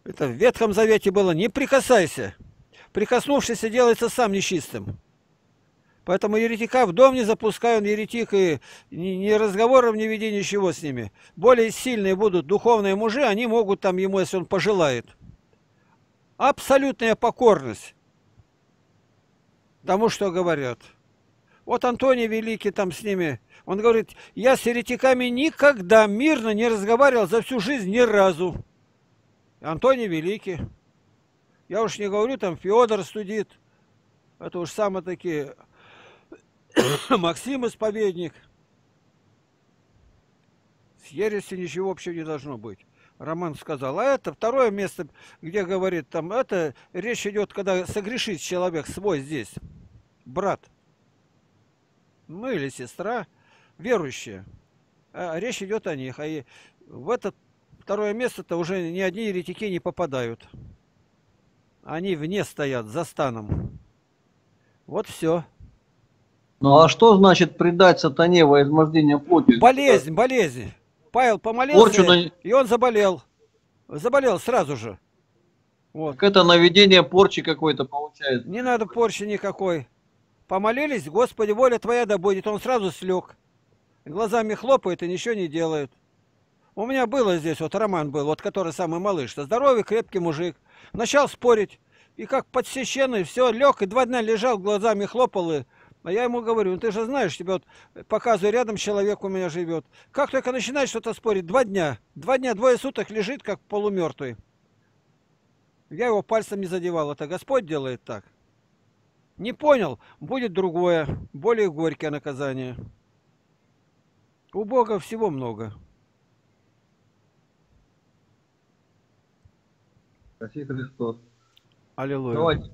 Это в Ветхом Завете было. Не прикасайся. Прикоснувшийся делается сам нечистым. Поэтому еретика в дом не запускаю, он еретик, и ни разговоров не веди, ничего с ними. Более сильные будут духовные мужи, они могут там ему, если он пожелает. Абсолютная покорность тому, что говорят. Вот Антоний Великий там с ними, он говорит, я с еретиками никогда мирно не разговаривал за всю жизнь ни разу. Антоний Великий. Я уж не говорю, там Феодор студит, это уж самые такие... Максим Исповедник. С ересью ничего общего не должно быть. Роман сказал. А это второе место, где говорит, там это речь идет, когда согрешит человек свой здесь, брат, ну или сестра, верующая. А речь идет о них. А и в это второе место-то уже ни одни еретики не попадают. Они вне стоят, за станом. Вот все. Ну а что значит предать сатане во измождение плоти? Болезнь, болезнь. Павел помолился, и он заболел. Заболел сразу же. Вот. Так это наведение порчи какой-то получается. Не надо порчи никакой. Помолились, Господи, воля Твоя да будет. Он сразу слег. Глазами хлопает и ничего не делает. У меня было здесь, вот Роман был, вот который самый малыш. Здоровый, крепкий мужик. Начал спорить. И как подсеченный, все, лег и 2 дня лежал, глазами хлопал и... А я ему говорю, ну ты же знаешь, тебя вот показываю, рядом человек у меня живет. Как только начинает что-то спорить, 2 дня. 2 дня, 2 суток лежит, как полумертвый. Я его пальцем не задевал, это Господь делает так. Не понял, будет другое, более горькое наказание. У Бога всего много. Спаси Христос. Аллилуйя. Давайте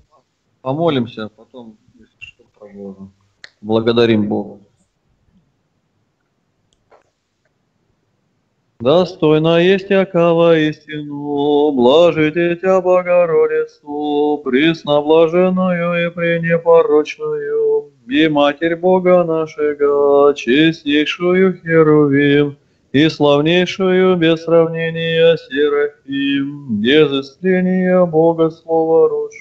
помолимся, потом что продолжим. Благодарим Бога. Достойно есть яко воистину, блажит Тя, Богородицу, пресноблаженную и пренепорочную, и Матерь Бога нашего, честнейшую Херувим, и славнейшую без сравнения Серафим, без истления Бога Слова родшую.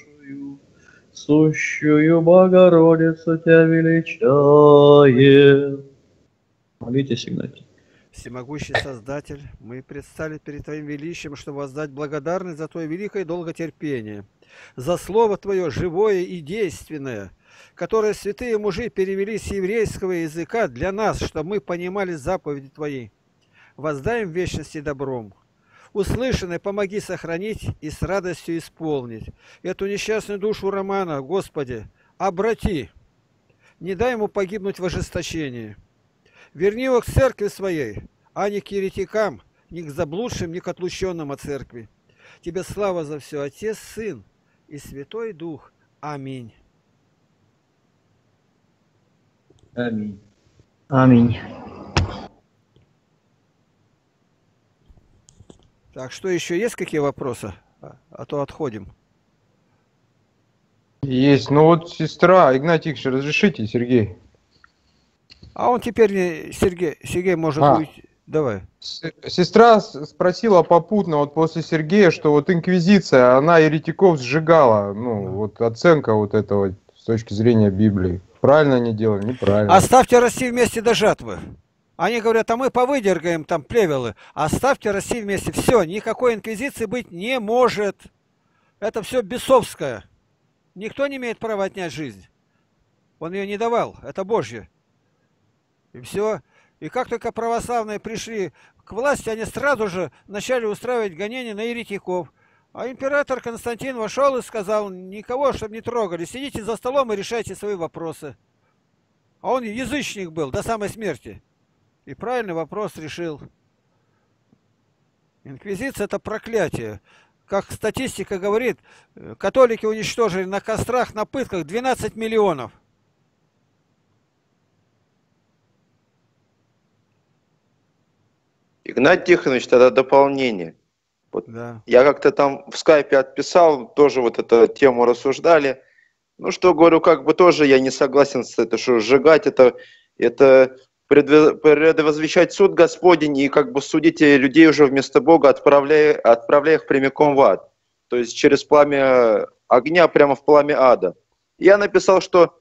Сущую Богородицу Тебя величаем. Молитесь, Игнатий. Всемогущий Создатель, мы предстали перед Твоим величием, чтобы воздать благодарность за Твое великое долготерпение, за Слово Твое живое и действенное, которое святые мужи перевели с еврейского языка для нас, чтобы мы понимали заповеди Твои. Воздаем в вечности добром. Услышанное помоги сохранить и с радостью исполнить. Эту несчастную душу Романа, Господи, обрати. Не дай ему погибнуть в ожесточении. Верни его к церкви своей, а не к еретикам, ни к заблудшим, ни к отлученным от церкви. Тебе слава за все, Отец, Сын и Святой Дух. Аминь. Аминь. Аминь. Так, что еще есть, какие вопросы? А то отходим. Есть. Ну вот сестра, Игнатий Ильич, разрешите, Сергей. А он теперь не... Сергей может уйти. Давай. Сестра спросила попутно вот после Сергея, что вот инквизиция, она еретиков сжигала. Ну, вот оценка вот этого с точки зрения Библии. Правильно они делали? Неправильно. Оставьте расти вместе до жатвы. Они говорят, а мы повыдергаем там плевелы. Оставьте расти вместе. Все, никакой инквизиции быть не может. Это все бесовское. Никто не имеет права отнять жизнь. Он ее не давал. Это Божье. И все. И как только православные пришли к власти, они сразу же начали устраивать гонения на еретиков. А император Константин вошел и сказал, никого, чтобы не трогали, сидите за столом и решайте свои вопросы. А он язычник был до самой смерти. И правильный вопрос решил. Инквизиция – это проклятие. Как статистика говорит, католики уничтожили на кострах, на пытках 12 миллионов. Игнатий Тихонович, тогда дополнение. Вот да. Я как-то там в скайпе отписал, тоже вот эту тему рассуждали. Ну что, говорю, как бы тоже я не согласен с этим, что сжигать это предвозвещать суд Господень и как бы судите людей уже вместо Бога, отправляя их прямиком в ад. То есть через пламя огня, прямо в пламя ада. Я написал, что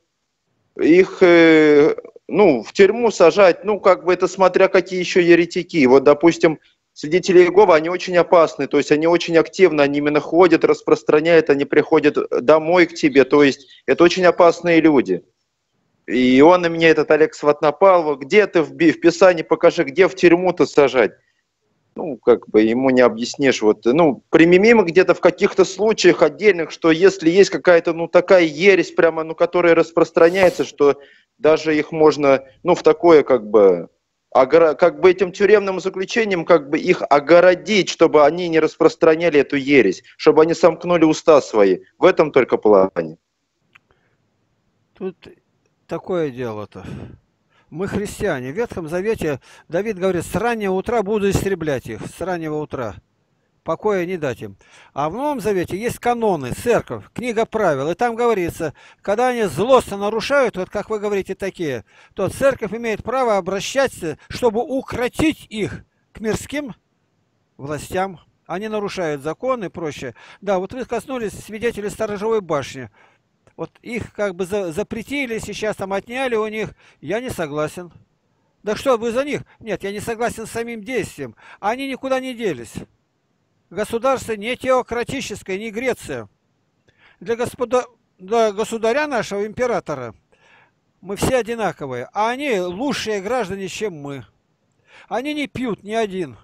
их... Ну, в тюрьму сажать, ну, как бы это смотря какие еще еретики. Вот, допустим, свидетели Иеговы, они очень опасны, то есть они очень активно, они именно ходят, распространяют, они приходят домой к тебе, то есть это очень опасные люди. И он на меня, этот Олег Сват, напал, где ты в Писании, покажи, где в тюрьму-то сажать. Ну, как бы ему не объяснишь, вот, ну, примем где-то в каких-то случаях отдельных, что если есть какая-то, ну, такая ересь прямо, ну, которая распространяется, что... Даже их можно, ну, в такое, как бы этим тюремным заключением, как бы их огородить, чтобы они не распространяли эту ересь, чтобы они сомкнули уста свои. В этом только плане. Тут такое дело-то. Мы христиане. В Ветхом Завете Давид говорит, с раннего утра буду истреблять их, с раннего утра. Покоя не дать им. А в Новом Завете есть каноны, церковь, книга правил. И там говорится, когда они злостно нарушают, вот как вы говорите, такие, то церковь имеет право обращаться, чтобы укротить их к мирским властям. Они нарушают закон и прочее. Да, вот вы коснулись свидетелей Сторожевой башни. Вот их как бы запретили, сейчас там отняли у них. Я не согласен. Да что вы за них? Нет, я не согласен с самим действием. Они никуда не делись. Государство не теократическое, не Греция. Для государя нашего, императора, мы все одинаковые. А они лучшие граждане, чем мы. Они не пьют ни один,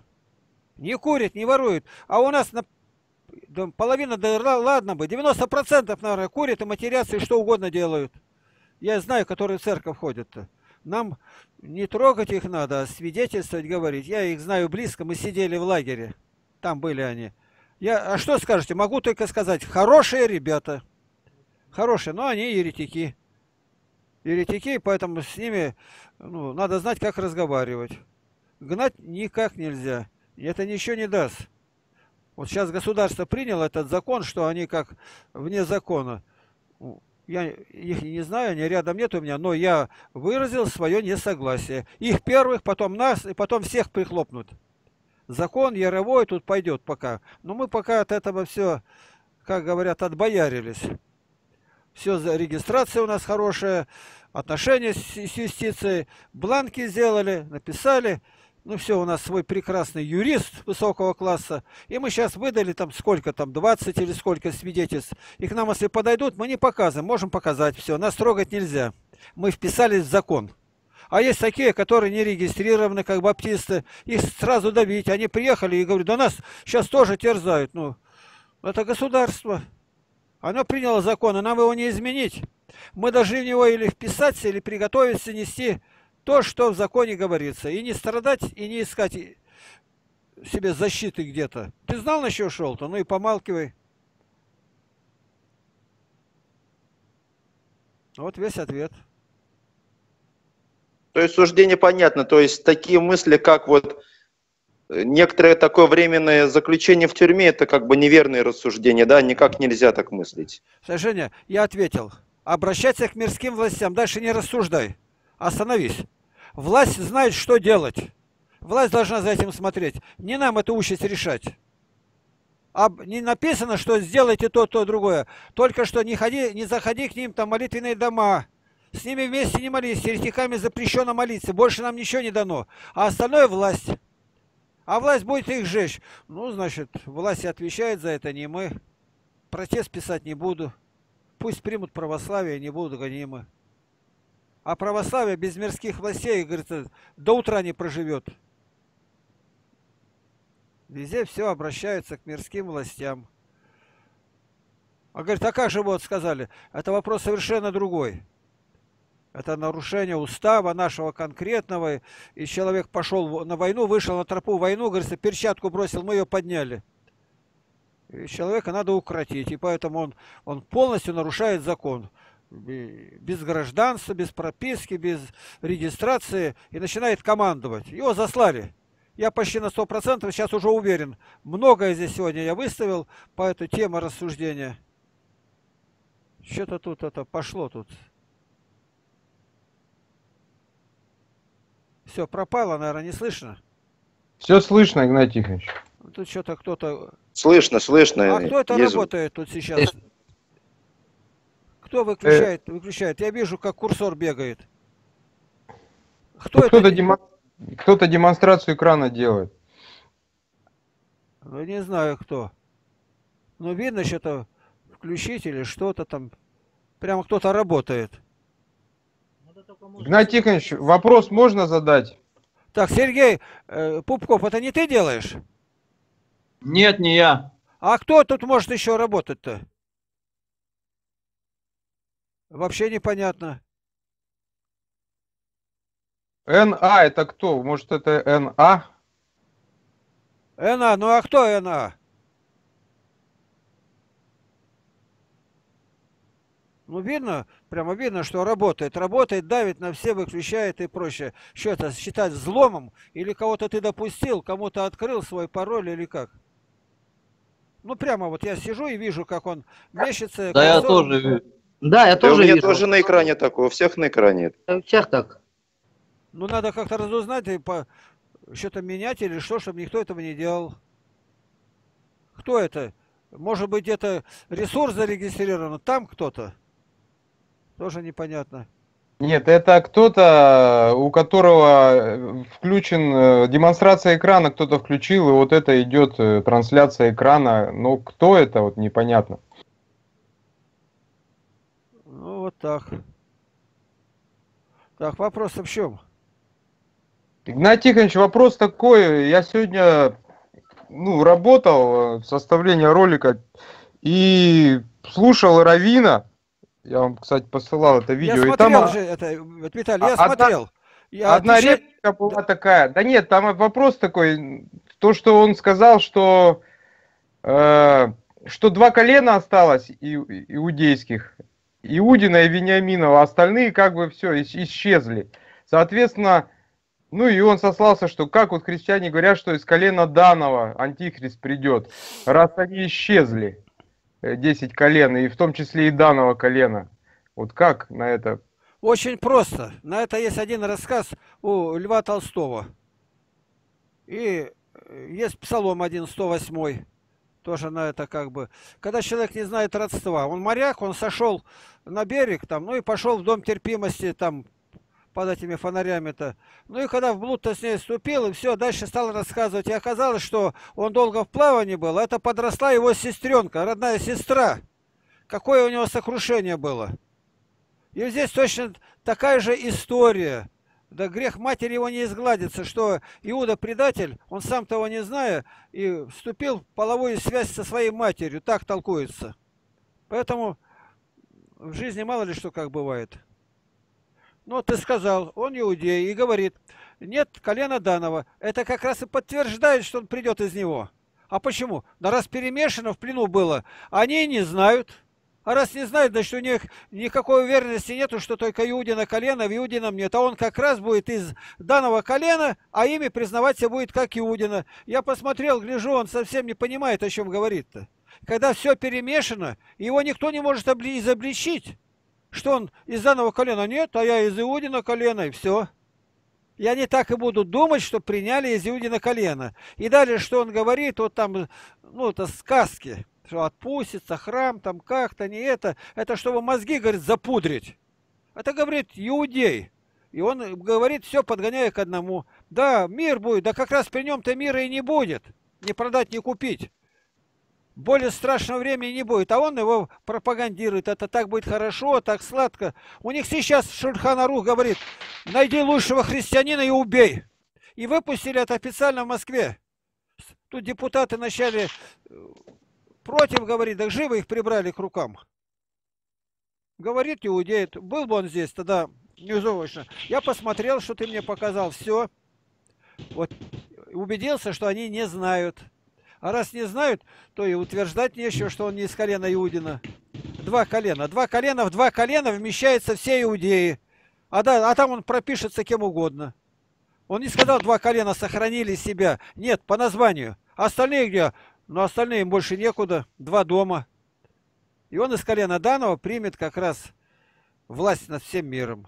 не курят, не воруют. А у нас половина, да ладно бы, 90%, наверное, курят и матерятся, и что угодно делают. Я знаю, которые в церковь ходят-то. Нам не трогать их надо, а свидетельствовать, говорить. Я их знаю близко, мы сидели в лагере. Там были они. А что скажете? Могу только сказать, хорошие ребята. Хорошие, но они еретики. Еретики, поэтому с ними ну, надо знать, как разговаривать. Гнать никак нельзя. Это ничего не даст. Вот сейчас государство приняло этот закон, что они как вне закона. Я их не знаю, они рядом нет у меня, но я выразил свое несогласие. Их первых, потом нас, и потом всех прихлопнут. Закон яровой тут пойдет пока. Но мы пока от этого все, как говорят, отбоярились. Все, регистрация у нас хорошая, отношения с юстицией, бланки сделали, написали. Ну все, у нас свой прекрасный юрист высокого класса. И мы сейчас выдали там сколько, там 20 или сколько свидетельств. И к нам, если подойдут, мы не показываем, можем показать все. Нас трогать нельзя. Мы вписались в закон. А есть такие, которые не регистрированы, как баптисты. Их сразу давить. Они приехали и говорят, да нас сейчас тоже терзают. Ну, это государство. Оно приняло закон, и нам его не изменить. Мы должны в него или вписаться, или приготовиться нести то, что в законе говорится. И не страдать, и не искать себе защиты где-то. Ты знал, на что шел-то? Ну и помалкивай. Вот весь ответ. То есть суждение понятно. То есть такие мысли, как вот некоторое такое временное заключение в тюрьме, это как бы неверные рассуждения, да? Никак нельзя так мыслить. Женя, я ответил. Обращайся к мирским властям. Дальше не рассуждай. Остановись. Власть знает, что делать. Власть должна за этим смотреть. Не нам эту участь решать. А не написано, что сделайте то, другое. Только что не заходи к ним, там молитвенные дома. С ними вместе не молись. С еретиками запрещено молиться. Больше нам ничего не дано. А остальное власть. А власть будет их жечь. Ну, значит, власть отвечает за это, не мы. Протест писать не буду. Пусть примут православие, не будут гонимы. А православие без мирских властей, говорится, до утра не проживет. Везде все обращается к мирским властям. А говорит, а как же вот сказали? Это вопрос совершенно другой. Это нарушение устава нашего конкретного. И человек пошел на войну, вышел на тропу войну, говорится, перчатку бросил, мы ее подняли. И человека надо укротить. И поэтому он полностью нарушает закон. Без гражданства, без прописки, без регистрации. И начинает командовать. Его заслали. Я почти на 100% сейчас уже уверен. Многое здесь сегодня я выставил по этой теме рассуждения. Что-то тут это пошло тут. Все, пропало, наверное, не слышно? Все слышно, Игнатий Тихонович. Тут что-то кто-то... Слышно, слышно. А кто это работает тут сейчас? Кто выключает? Выключает. Я вижу, как курсор бегает. Кто это? Кто-то демонстрацию экрана делает. Ну, не знаю, кто. Ну, видно, что-то включить или что-то там. Прямо кто-то работает. Игнатий Тихонович, вопрос можно задать? Так, Сергей Пупков, это не ты делаешь? Нет, не я. А кто тут может еще работать-то? Вообще непонятно. НА это кто? Может, это НА? НА, ну а кто НА? Ну, видно, прямо видно, что работает, давит на все, выключает и прочее. Что это, считать взломом? Или кого-то ты допустил, кому-то открыл свой пароль или как? Ну, прямо вот я сижу и вижу, как он мечется. Да, я тоже вижу. Да, я тоже вижу. У меня тоже на экране такое, у всех на экране. У всех так. Ну, надо как-то разузнать и что-то менять или что, чтобы никто этого не делал. Кто это? Может быть, где-то ресурс зарегистрирован, там кто-то? Тоже непонятно. Нет, это кто-то, у которого включен демонстрация экрана, кто-то включил, и вот это идет трансляция экрана. Но кто это, вот непонятно. Ну, вот так. Так, вопрос в чем? Игнатий Тихонович, вопрос такой. Я сегодня работал в составлении ролика и слушал раввина. Я вам, кстати, посылал это видео. Я смотрел, и там... Виталий, я смотрел. Одна реплика была такая. Да нет, там вопрос такой. То, что он сказал, что два колена осталось иудейских. Иудина и Вениаминова. Остальные как бы все исчезли. Соответственно, и он сослался, что как вот христиане говорят, что из колена Данова антихрист придет. Раз они исчезли. 10 колен, и в том числе и данного колена. Вот как на это? Очень просто. На это есть один рассказ у Льва Толстого. И есть Псалом 1, 108. Тоже на это как бы. Когда человек не знает родства. Он моряк, он сошел на берег, там, и пошел в дом терпимости, там, под этими фонарями-то. Ну и когда в блуд-то с ней вступил, и все, дальше стал рассказывать. И оказалось, что он долго в плавании был, а это подросла его сестренка, родная сестра. Какое у него сокрушение было. И здесь точно такая же история. Да грех матери его не изгладится, что Иуда предатель, он сам того не зная, и вступил в половую связь со своей матерью. Так толкуется. Поэтому в жизни мало ли что как бывает. Но ты сказал, он иудей, и говорит, нет колена Данова. Это как раз и подтверждает, что он придет из него. А почему? Да раз перемешано в плену было, они не знают. А раз не знают, значит, у них никакой уверенности нету, что только Иудина колено, в Иудином нет. А он как раз будет из данного колена, а имя признавать себя будет как Иудина. Я посмотрел, гляжу, он совсем не понимает, о чем говорит-то. Когда все перемешано, его никто не может изобличить, что он из данного колена нет, а я из Иудина колена, и все. И они так и будут думать, что приняли из Иудина колена. И далее, что он говорит, вот там, ну, это сказки. Что отпустится, храм, там как-то, не это. Это чтобы мозги, говорит, запудрить. Это, говорит, иудей. И он говорит, все подгоняя к одному. Да, мир будет, да как раз при нем-то мира и не будет. Не продать, не купить. Более страшного времени не будет. А он его пропагандирует. Это так будет хорошо, так сладко. У них сейчас Шульхан Арух говорит, найди лучшего христианина и убей. И выпустили это официально в Москве. Тут депутаты вначале... против, говорит, так живо их прибрали к рукам. Говорит иудей, был бы он здесь, тогда неузовочно. Я посмотрел, что ты мне показал, все. Вот, убедился, что они не знают. А раз не знают, то и утверждать нечего, что он не из колена Иудина. Два колена. В два колена вмещается все иудеи. А там он пропишется кем угодно. Он не сказал, два колена сохранили себя. Нет, по названию. Остальные где... но остальные им больше некуда, два дома. И он из колена Данова примет как раз власть над всем миром.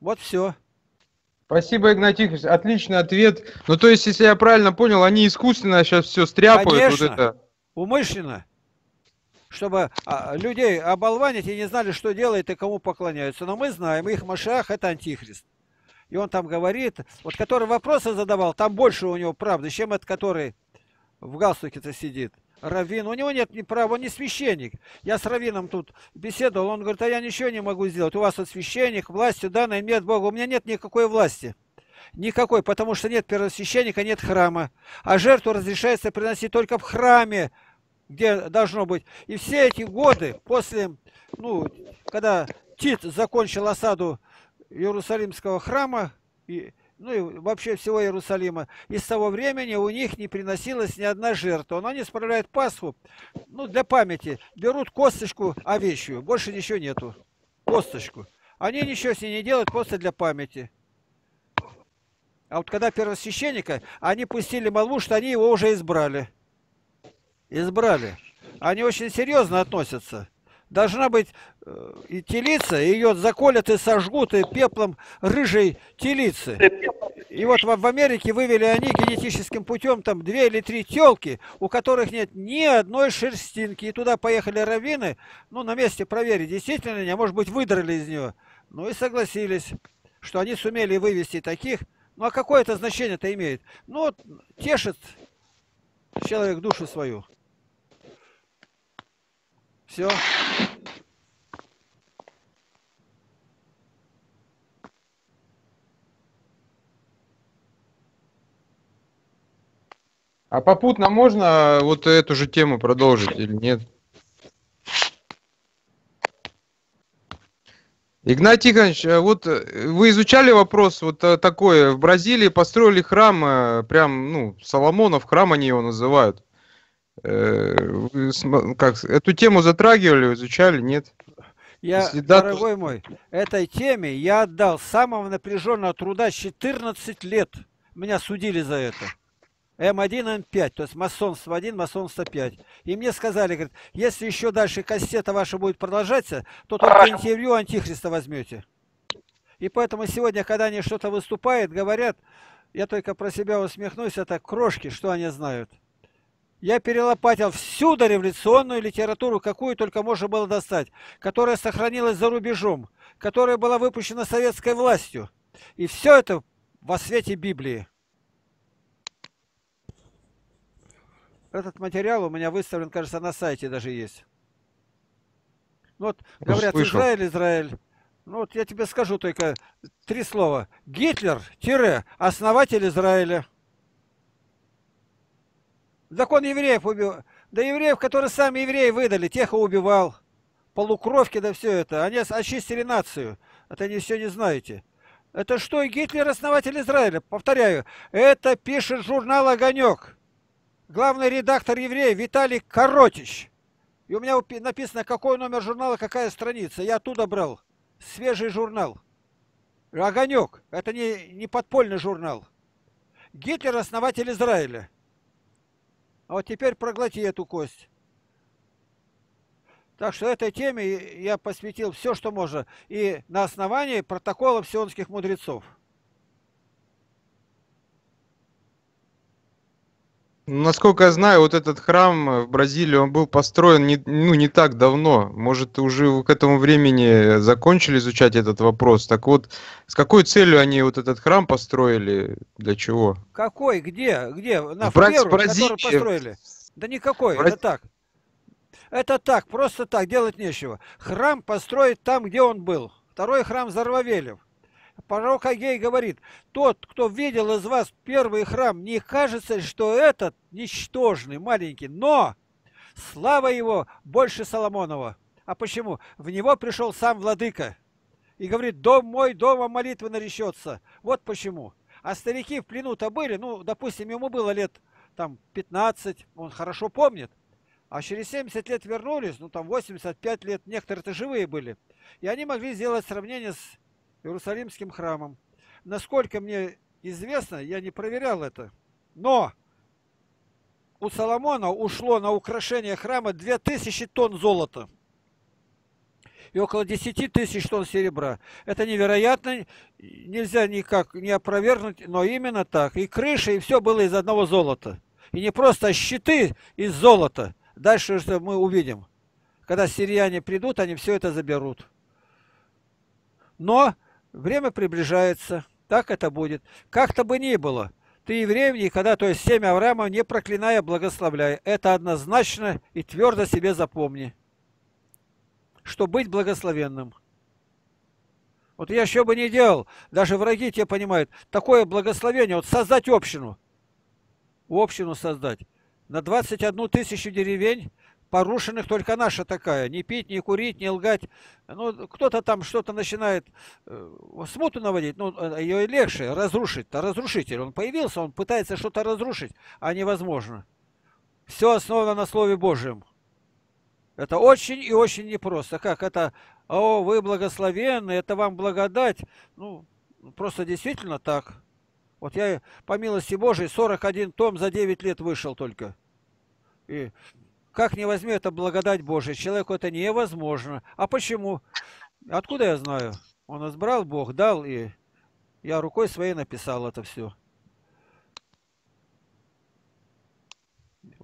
Вот все. Спасибо, Игнатий Тихонович. Отличный ответ. Ну, то есть, если я правильно понял, они искусственно сейчас все стряпают. Конечно, вот это. Умышленно. Чтобы людей оболванить и не знали, что делает и кому поклоняются. Но мы знаем, их Машиах – это Антихрист. И он там говорит, вот который вопросы задавал, там больше у него правды, чем этот, который... в галстуке-то сидит. Раввин. У него нет ни права, он не священник. Я с раввином тут беседовал, он говорит, а я ничего не могу сделать. У вас вот священник, властью данная, нет Бога. У меня нет никакой власти. Никакой, потому что нет первосвященника, нет храма. А жертву разрешается приносить только в храме, где должно быть. И все эти годы после, ну, когда Тит закончил осаду Иерусалимского храма, и... ну и вообще всего Иерусалима. И с того времени у них не приносилась ни одна жертва. Но они справляют Пасху, ну, для памяти. Берут косточку овечью, больше ничего нету. Косточку. Они ничего с ней не делают, просто для памяти. А вот когда первосвященника, они пустили молву, что они его уже избрали. Избрали. Они очень серьезно относятся. Должна быть и телица, ее заколят и сожгут, и пеплом рыжей телицы. И вот в Америке вывели они генетическим путем там 2 или 3 телки, у которых нет ни одной шерстинки. И туда поехали раввины, ну, на месте проверить, действительно ли, а может быть, выдрали из нее. Ну, и согласились, что они сумели вывести таких. Ну, а какое это значение-то имеет? Ну, тешит человек душу свою. Все. А попутно можно вот эту же тему продолжить или нет? Игнатий Тихонович, вот вы изучали вопрос вот такой. В Бразилии построили храм, прям, ну, Соломонов храм они его называют. Как, эту тему затрагивали, изучали, нет? Я, да, дорогой мой, этой теме я отдал самого напряженного труда 14 лет. Меня судили за это. М1, М5, то есть масонство 1, масонство 5. И мне сказали, говорит, если еще дальше кассета ваша будет продолжаться, то только интервью Антихриста возьмете. И поэтому сегодня, когда они что-то выступают, говорят, я только про себя усмехнусь, это крошки, что они знают. Я перелопатил всю дореволюционную литературу, какую только можно было достать, которая сохранилась за рубежом, которая была выпущена советской властью. И все это во свете Библии. Этот материал у меня выставлен, кажется, на сайте даже есть. Вот, говорят, Израиль, Израиль. Ну вот я тебе скажу только 3 слова. Гитлер - основатель Израиля. Закон евреев убил. Да евреев, которые сами евреи выдали, тех и убивал. Полукровки, да все это. Они очистили нацию. Это не все не знаете. Это что, Гитлер основатель Израиля? Повторяю, это пишет журнал «Огонек». Главный редактор «Еврея» Виталий Коротич. И у меня написано, какой номер журнала, какая страница. Я оттуда брал. Свежий журнал. «Огонек». Это не подпольный журнал. Гитлер основатель Израиля. А вот теперь проглоти эту кость. Так что этой теме я посвятил все, что можно, и на основании протоколов сионских мудрецов. Насколько я знаю, вот этот храм в Бразилии, он был построен не так давно. Может, уже к этому времени закончили изучать этот вопрос. Так вот, с какой целью они вот этот храм построили? Для чего? Какой? Где? Где? На Феру, которую построили? Да никакой, это так. Это так, просто так, делать нечего. Храм построить там, где он был. Второй храм Зарвавелев. Пророк Агей говорит: тот, кто видел из вас первый храм, не кажется, что этот ничтожный, маленький, но слава его больше Соломонова. А почему? В него пришел сам владыка и говорит: дом мой, дома молитвы наречется. Вот почему. А старики в плену-то были, ну, допустим, ему было лет там 15, он хорошо помнит. А через 70 лет вернулись, ну там 85 лет, некоторые-то живые были. И они могли сделать сравнение с Иерусалимским храмом. Насколько мне известно, я не проверял это, но у Соломона ушло на украшение храма 2000 тонн золота и около 10 тысяч тонн серебра. Это невероятно, нельзя никак не опровергнуть, но именно так. И крыша, и все было из одного золота. И не просто щиты из золота. Дальше что мы увидим. Когда сирияне придут, они все это заберут. Но время приближается. Так это будет. Как-то бы ни было. Ты евреем никогда, то есть семя Авраама, не проклиная, благословляя. Это однозначно и твердо себе запомни. Что быть благословенным. Вот я еще бы не делал. Даже враги те понимают. Такое благословение. Вот создать общину. Общину создать. На 21 тысячу деревень, порушенных только наша такая. Не пить, не курить, не лгать. Ну, кто-то там что-то начинает смуту наводить. Ну, ее легче разрушить-то. Разрушитель. Он появился, он пытается что-то разрушить, а невозможно. Все основано на Слове Божьем. Это очень и очень непросто. Как это? О, вы благословенны, это вам благодать. Ну, просто действительно так. Вот я, по милости Божией, 41 том за 9 лет вышел только. И как не возьми, это благодать Божия. Человеку это невозможно. А почему? Откуда я знаю? Он избрал, Бог дал, и я рукой своей написал это все.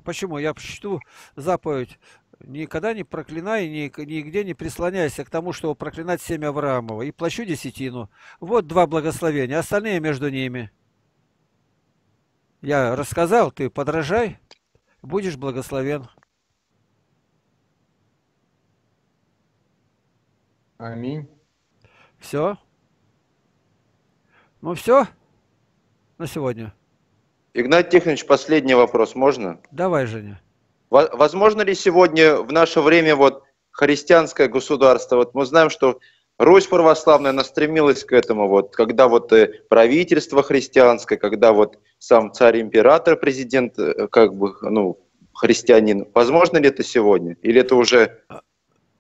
Почему? Я чту заповедь: никогда не проклинай, нигде не прислоняйся к тому, чтобы проклинать семя Авраамова, и плачу десятину. Вот два благословения, остальные между ними. Я рассказал, ты подражай, будешь благословен. Аминь. Все? Ну все? На сегодня. Игнатий Тихонович, последний вопрос можно? Давай, Женя. Возможно ли сегодня в наше время вот христианское государство? Вот мы знаем, что Русь православная, она стремилась к этому, вот, когда вот правительство христианское, когда вот сам царь-император, президент, как бы, ну, христианин. Возможно ли это сегодня? Или это уже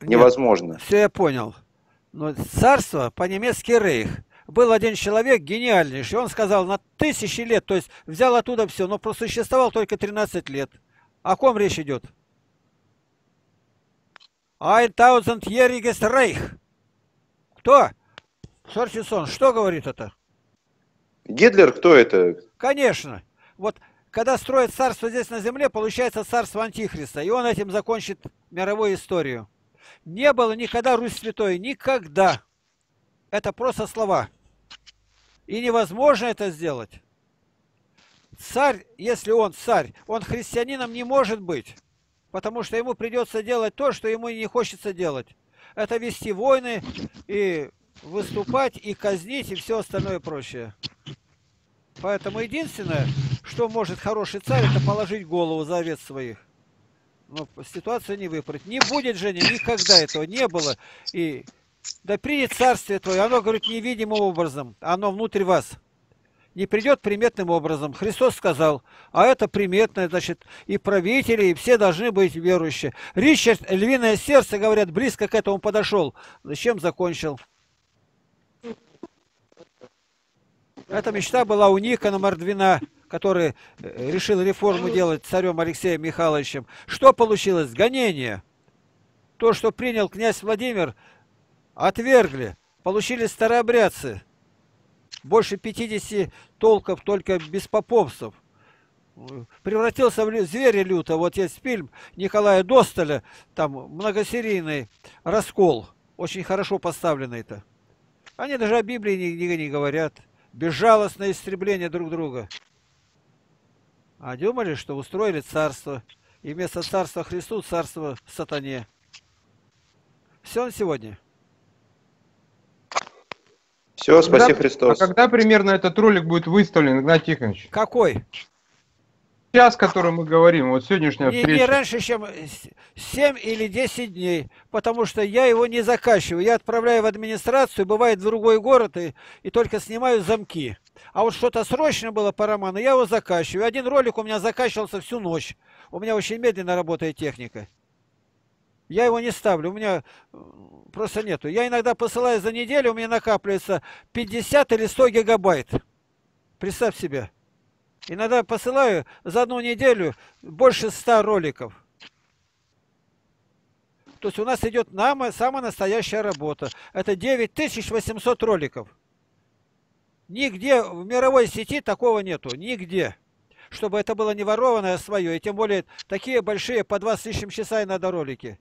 невозможно? Нет, все я понял. Но царство по-немецки рейх. Был один человек гениальнейший, он сказал: на 1000 лет, то есть взял оттуда все, но просуществовал только 13 лет. О ком речь идет? 1000-jähriges Reich. Кто? Сорчисон, что говорит это? Гитлер, кто это? Конечно. Вот когда строят царство здесь на земле, получается царство Антихриста. И он этим закончит мировую историю. Не было никогда Русь святой. Никогда. Это просто слова. И невозможно это сделать. Царь, если он царь, он христианином не может быть, потому что ему придется делать то, что ему не хочется делать. Это вести войны, и выступать, и казнить, и все остальное прочее. Поэтому единственное, что может хороший царь, это положить голову за овец своих. Но ситуацию не выпороть. Не будет, Женя, никогда этого не было. И Да придет Царствие Твое, оно, говорит, невидимым образом, оно внутрь вас. Не придет приметным образом. Христос сказал, а это приметное, значит, и правители, и все должны быть верующие. Ричард, львиное сердце, говорят, близко к этому подошел. Зачем закончил? Эта мечта была у Никона Мордвина, который решил реформу делать царем Алексеем Михайловичем. Что получилось? Гонение. То, что принял князь Владимир, отвергли, получили старообрядцы. Больше 50 толков только без попомцев. Превратился в зверя люто. Вот есть фильм Николая Достоля, там многосерийный раскол, очень хорошо поставленный-то. Они даже о Библии не говорят. Безжалостное истребление друг друга. А думали, что устроили царство. И вместо царства Христу царство сатане. Все на сегодня. Все, спаси Христос. А когда примерно этот ролик будет выставлен, Игнатий Тихонович? Какой? Час, о котором мы говорим, вот сегодняшняя встреча. Не раньше, чем 7 или 10 дней, потому что я его не закачиваю. Я отправляю в администрацию, бывает в другой город, и только снимаю замки. А вот что-то срочно было по роману, я его закачиваю. Один ролик у меня закачивался всю ночь. У меня очень медленно работает техника. Я его не ставлю, у меня просто нету. Я иногда посылаю за неделю, у меня накапливается 50 или 100 гигабайт. Представь себе. Иногда посылаю за одну неделю больше 100 роликов. То есть у нас идет самая настоящая работа. Это 9800 роликов. Нигде в мировой сети такого нету. Нигде. Чтобы это было не ворованное, а свое. И тем более такие большие, по 20 тысяч часа и надо ролики.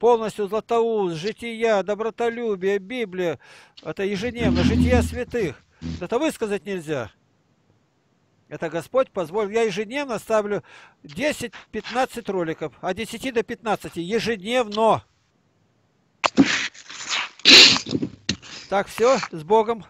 Полностью Златоуст, жития, добротолюбие, Библия. Это ежедневно. Жития святых. Это высказать нельзя. Это Господь позволил. Я ежедневно ставлю 10-15 роликов. От 10 до 15. Ежедневно. Так, все. С Богом.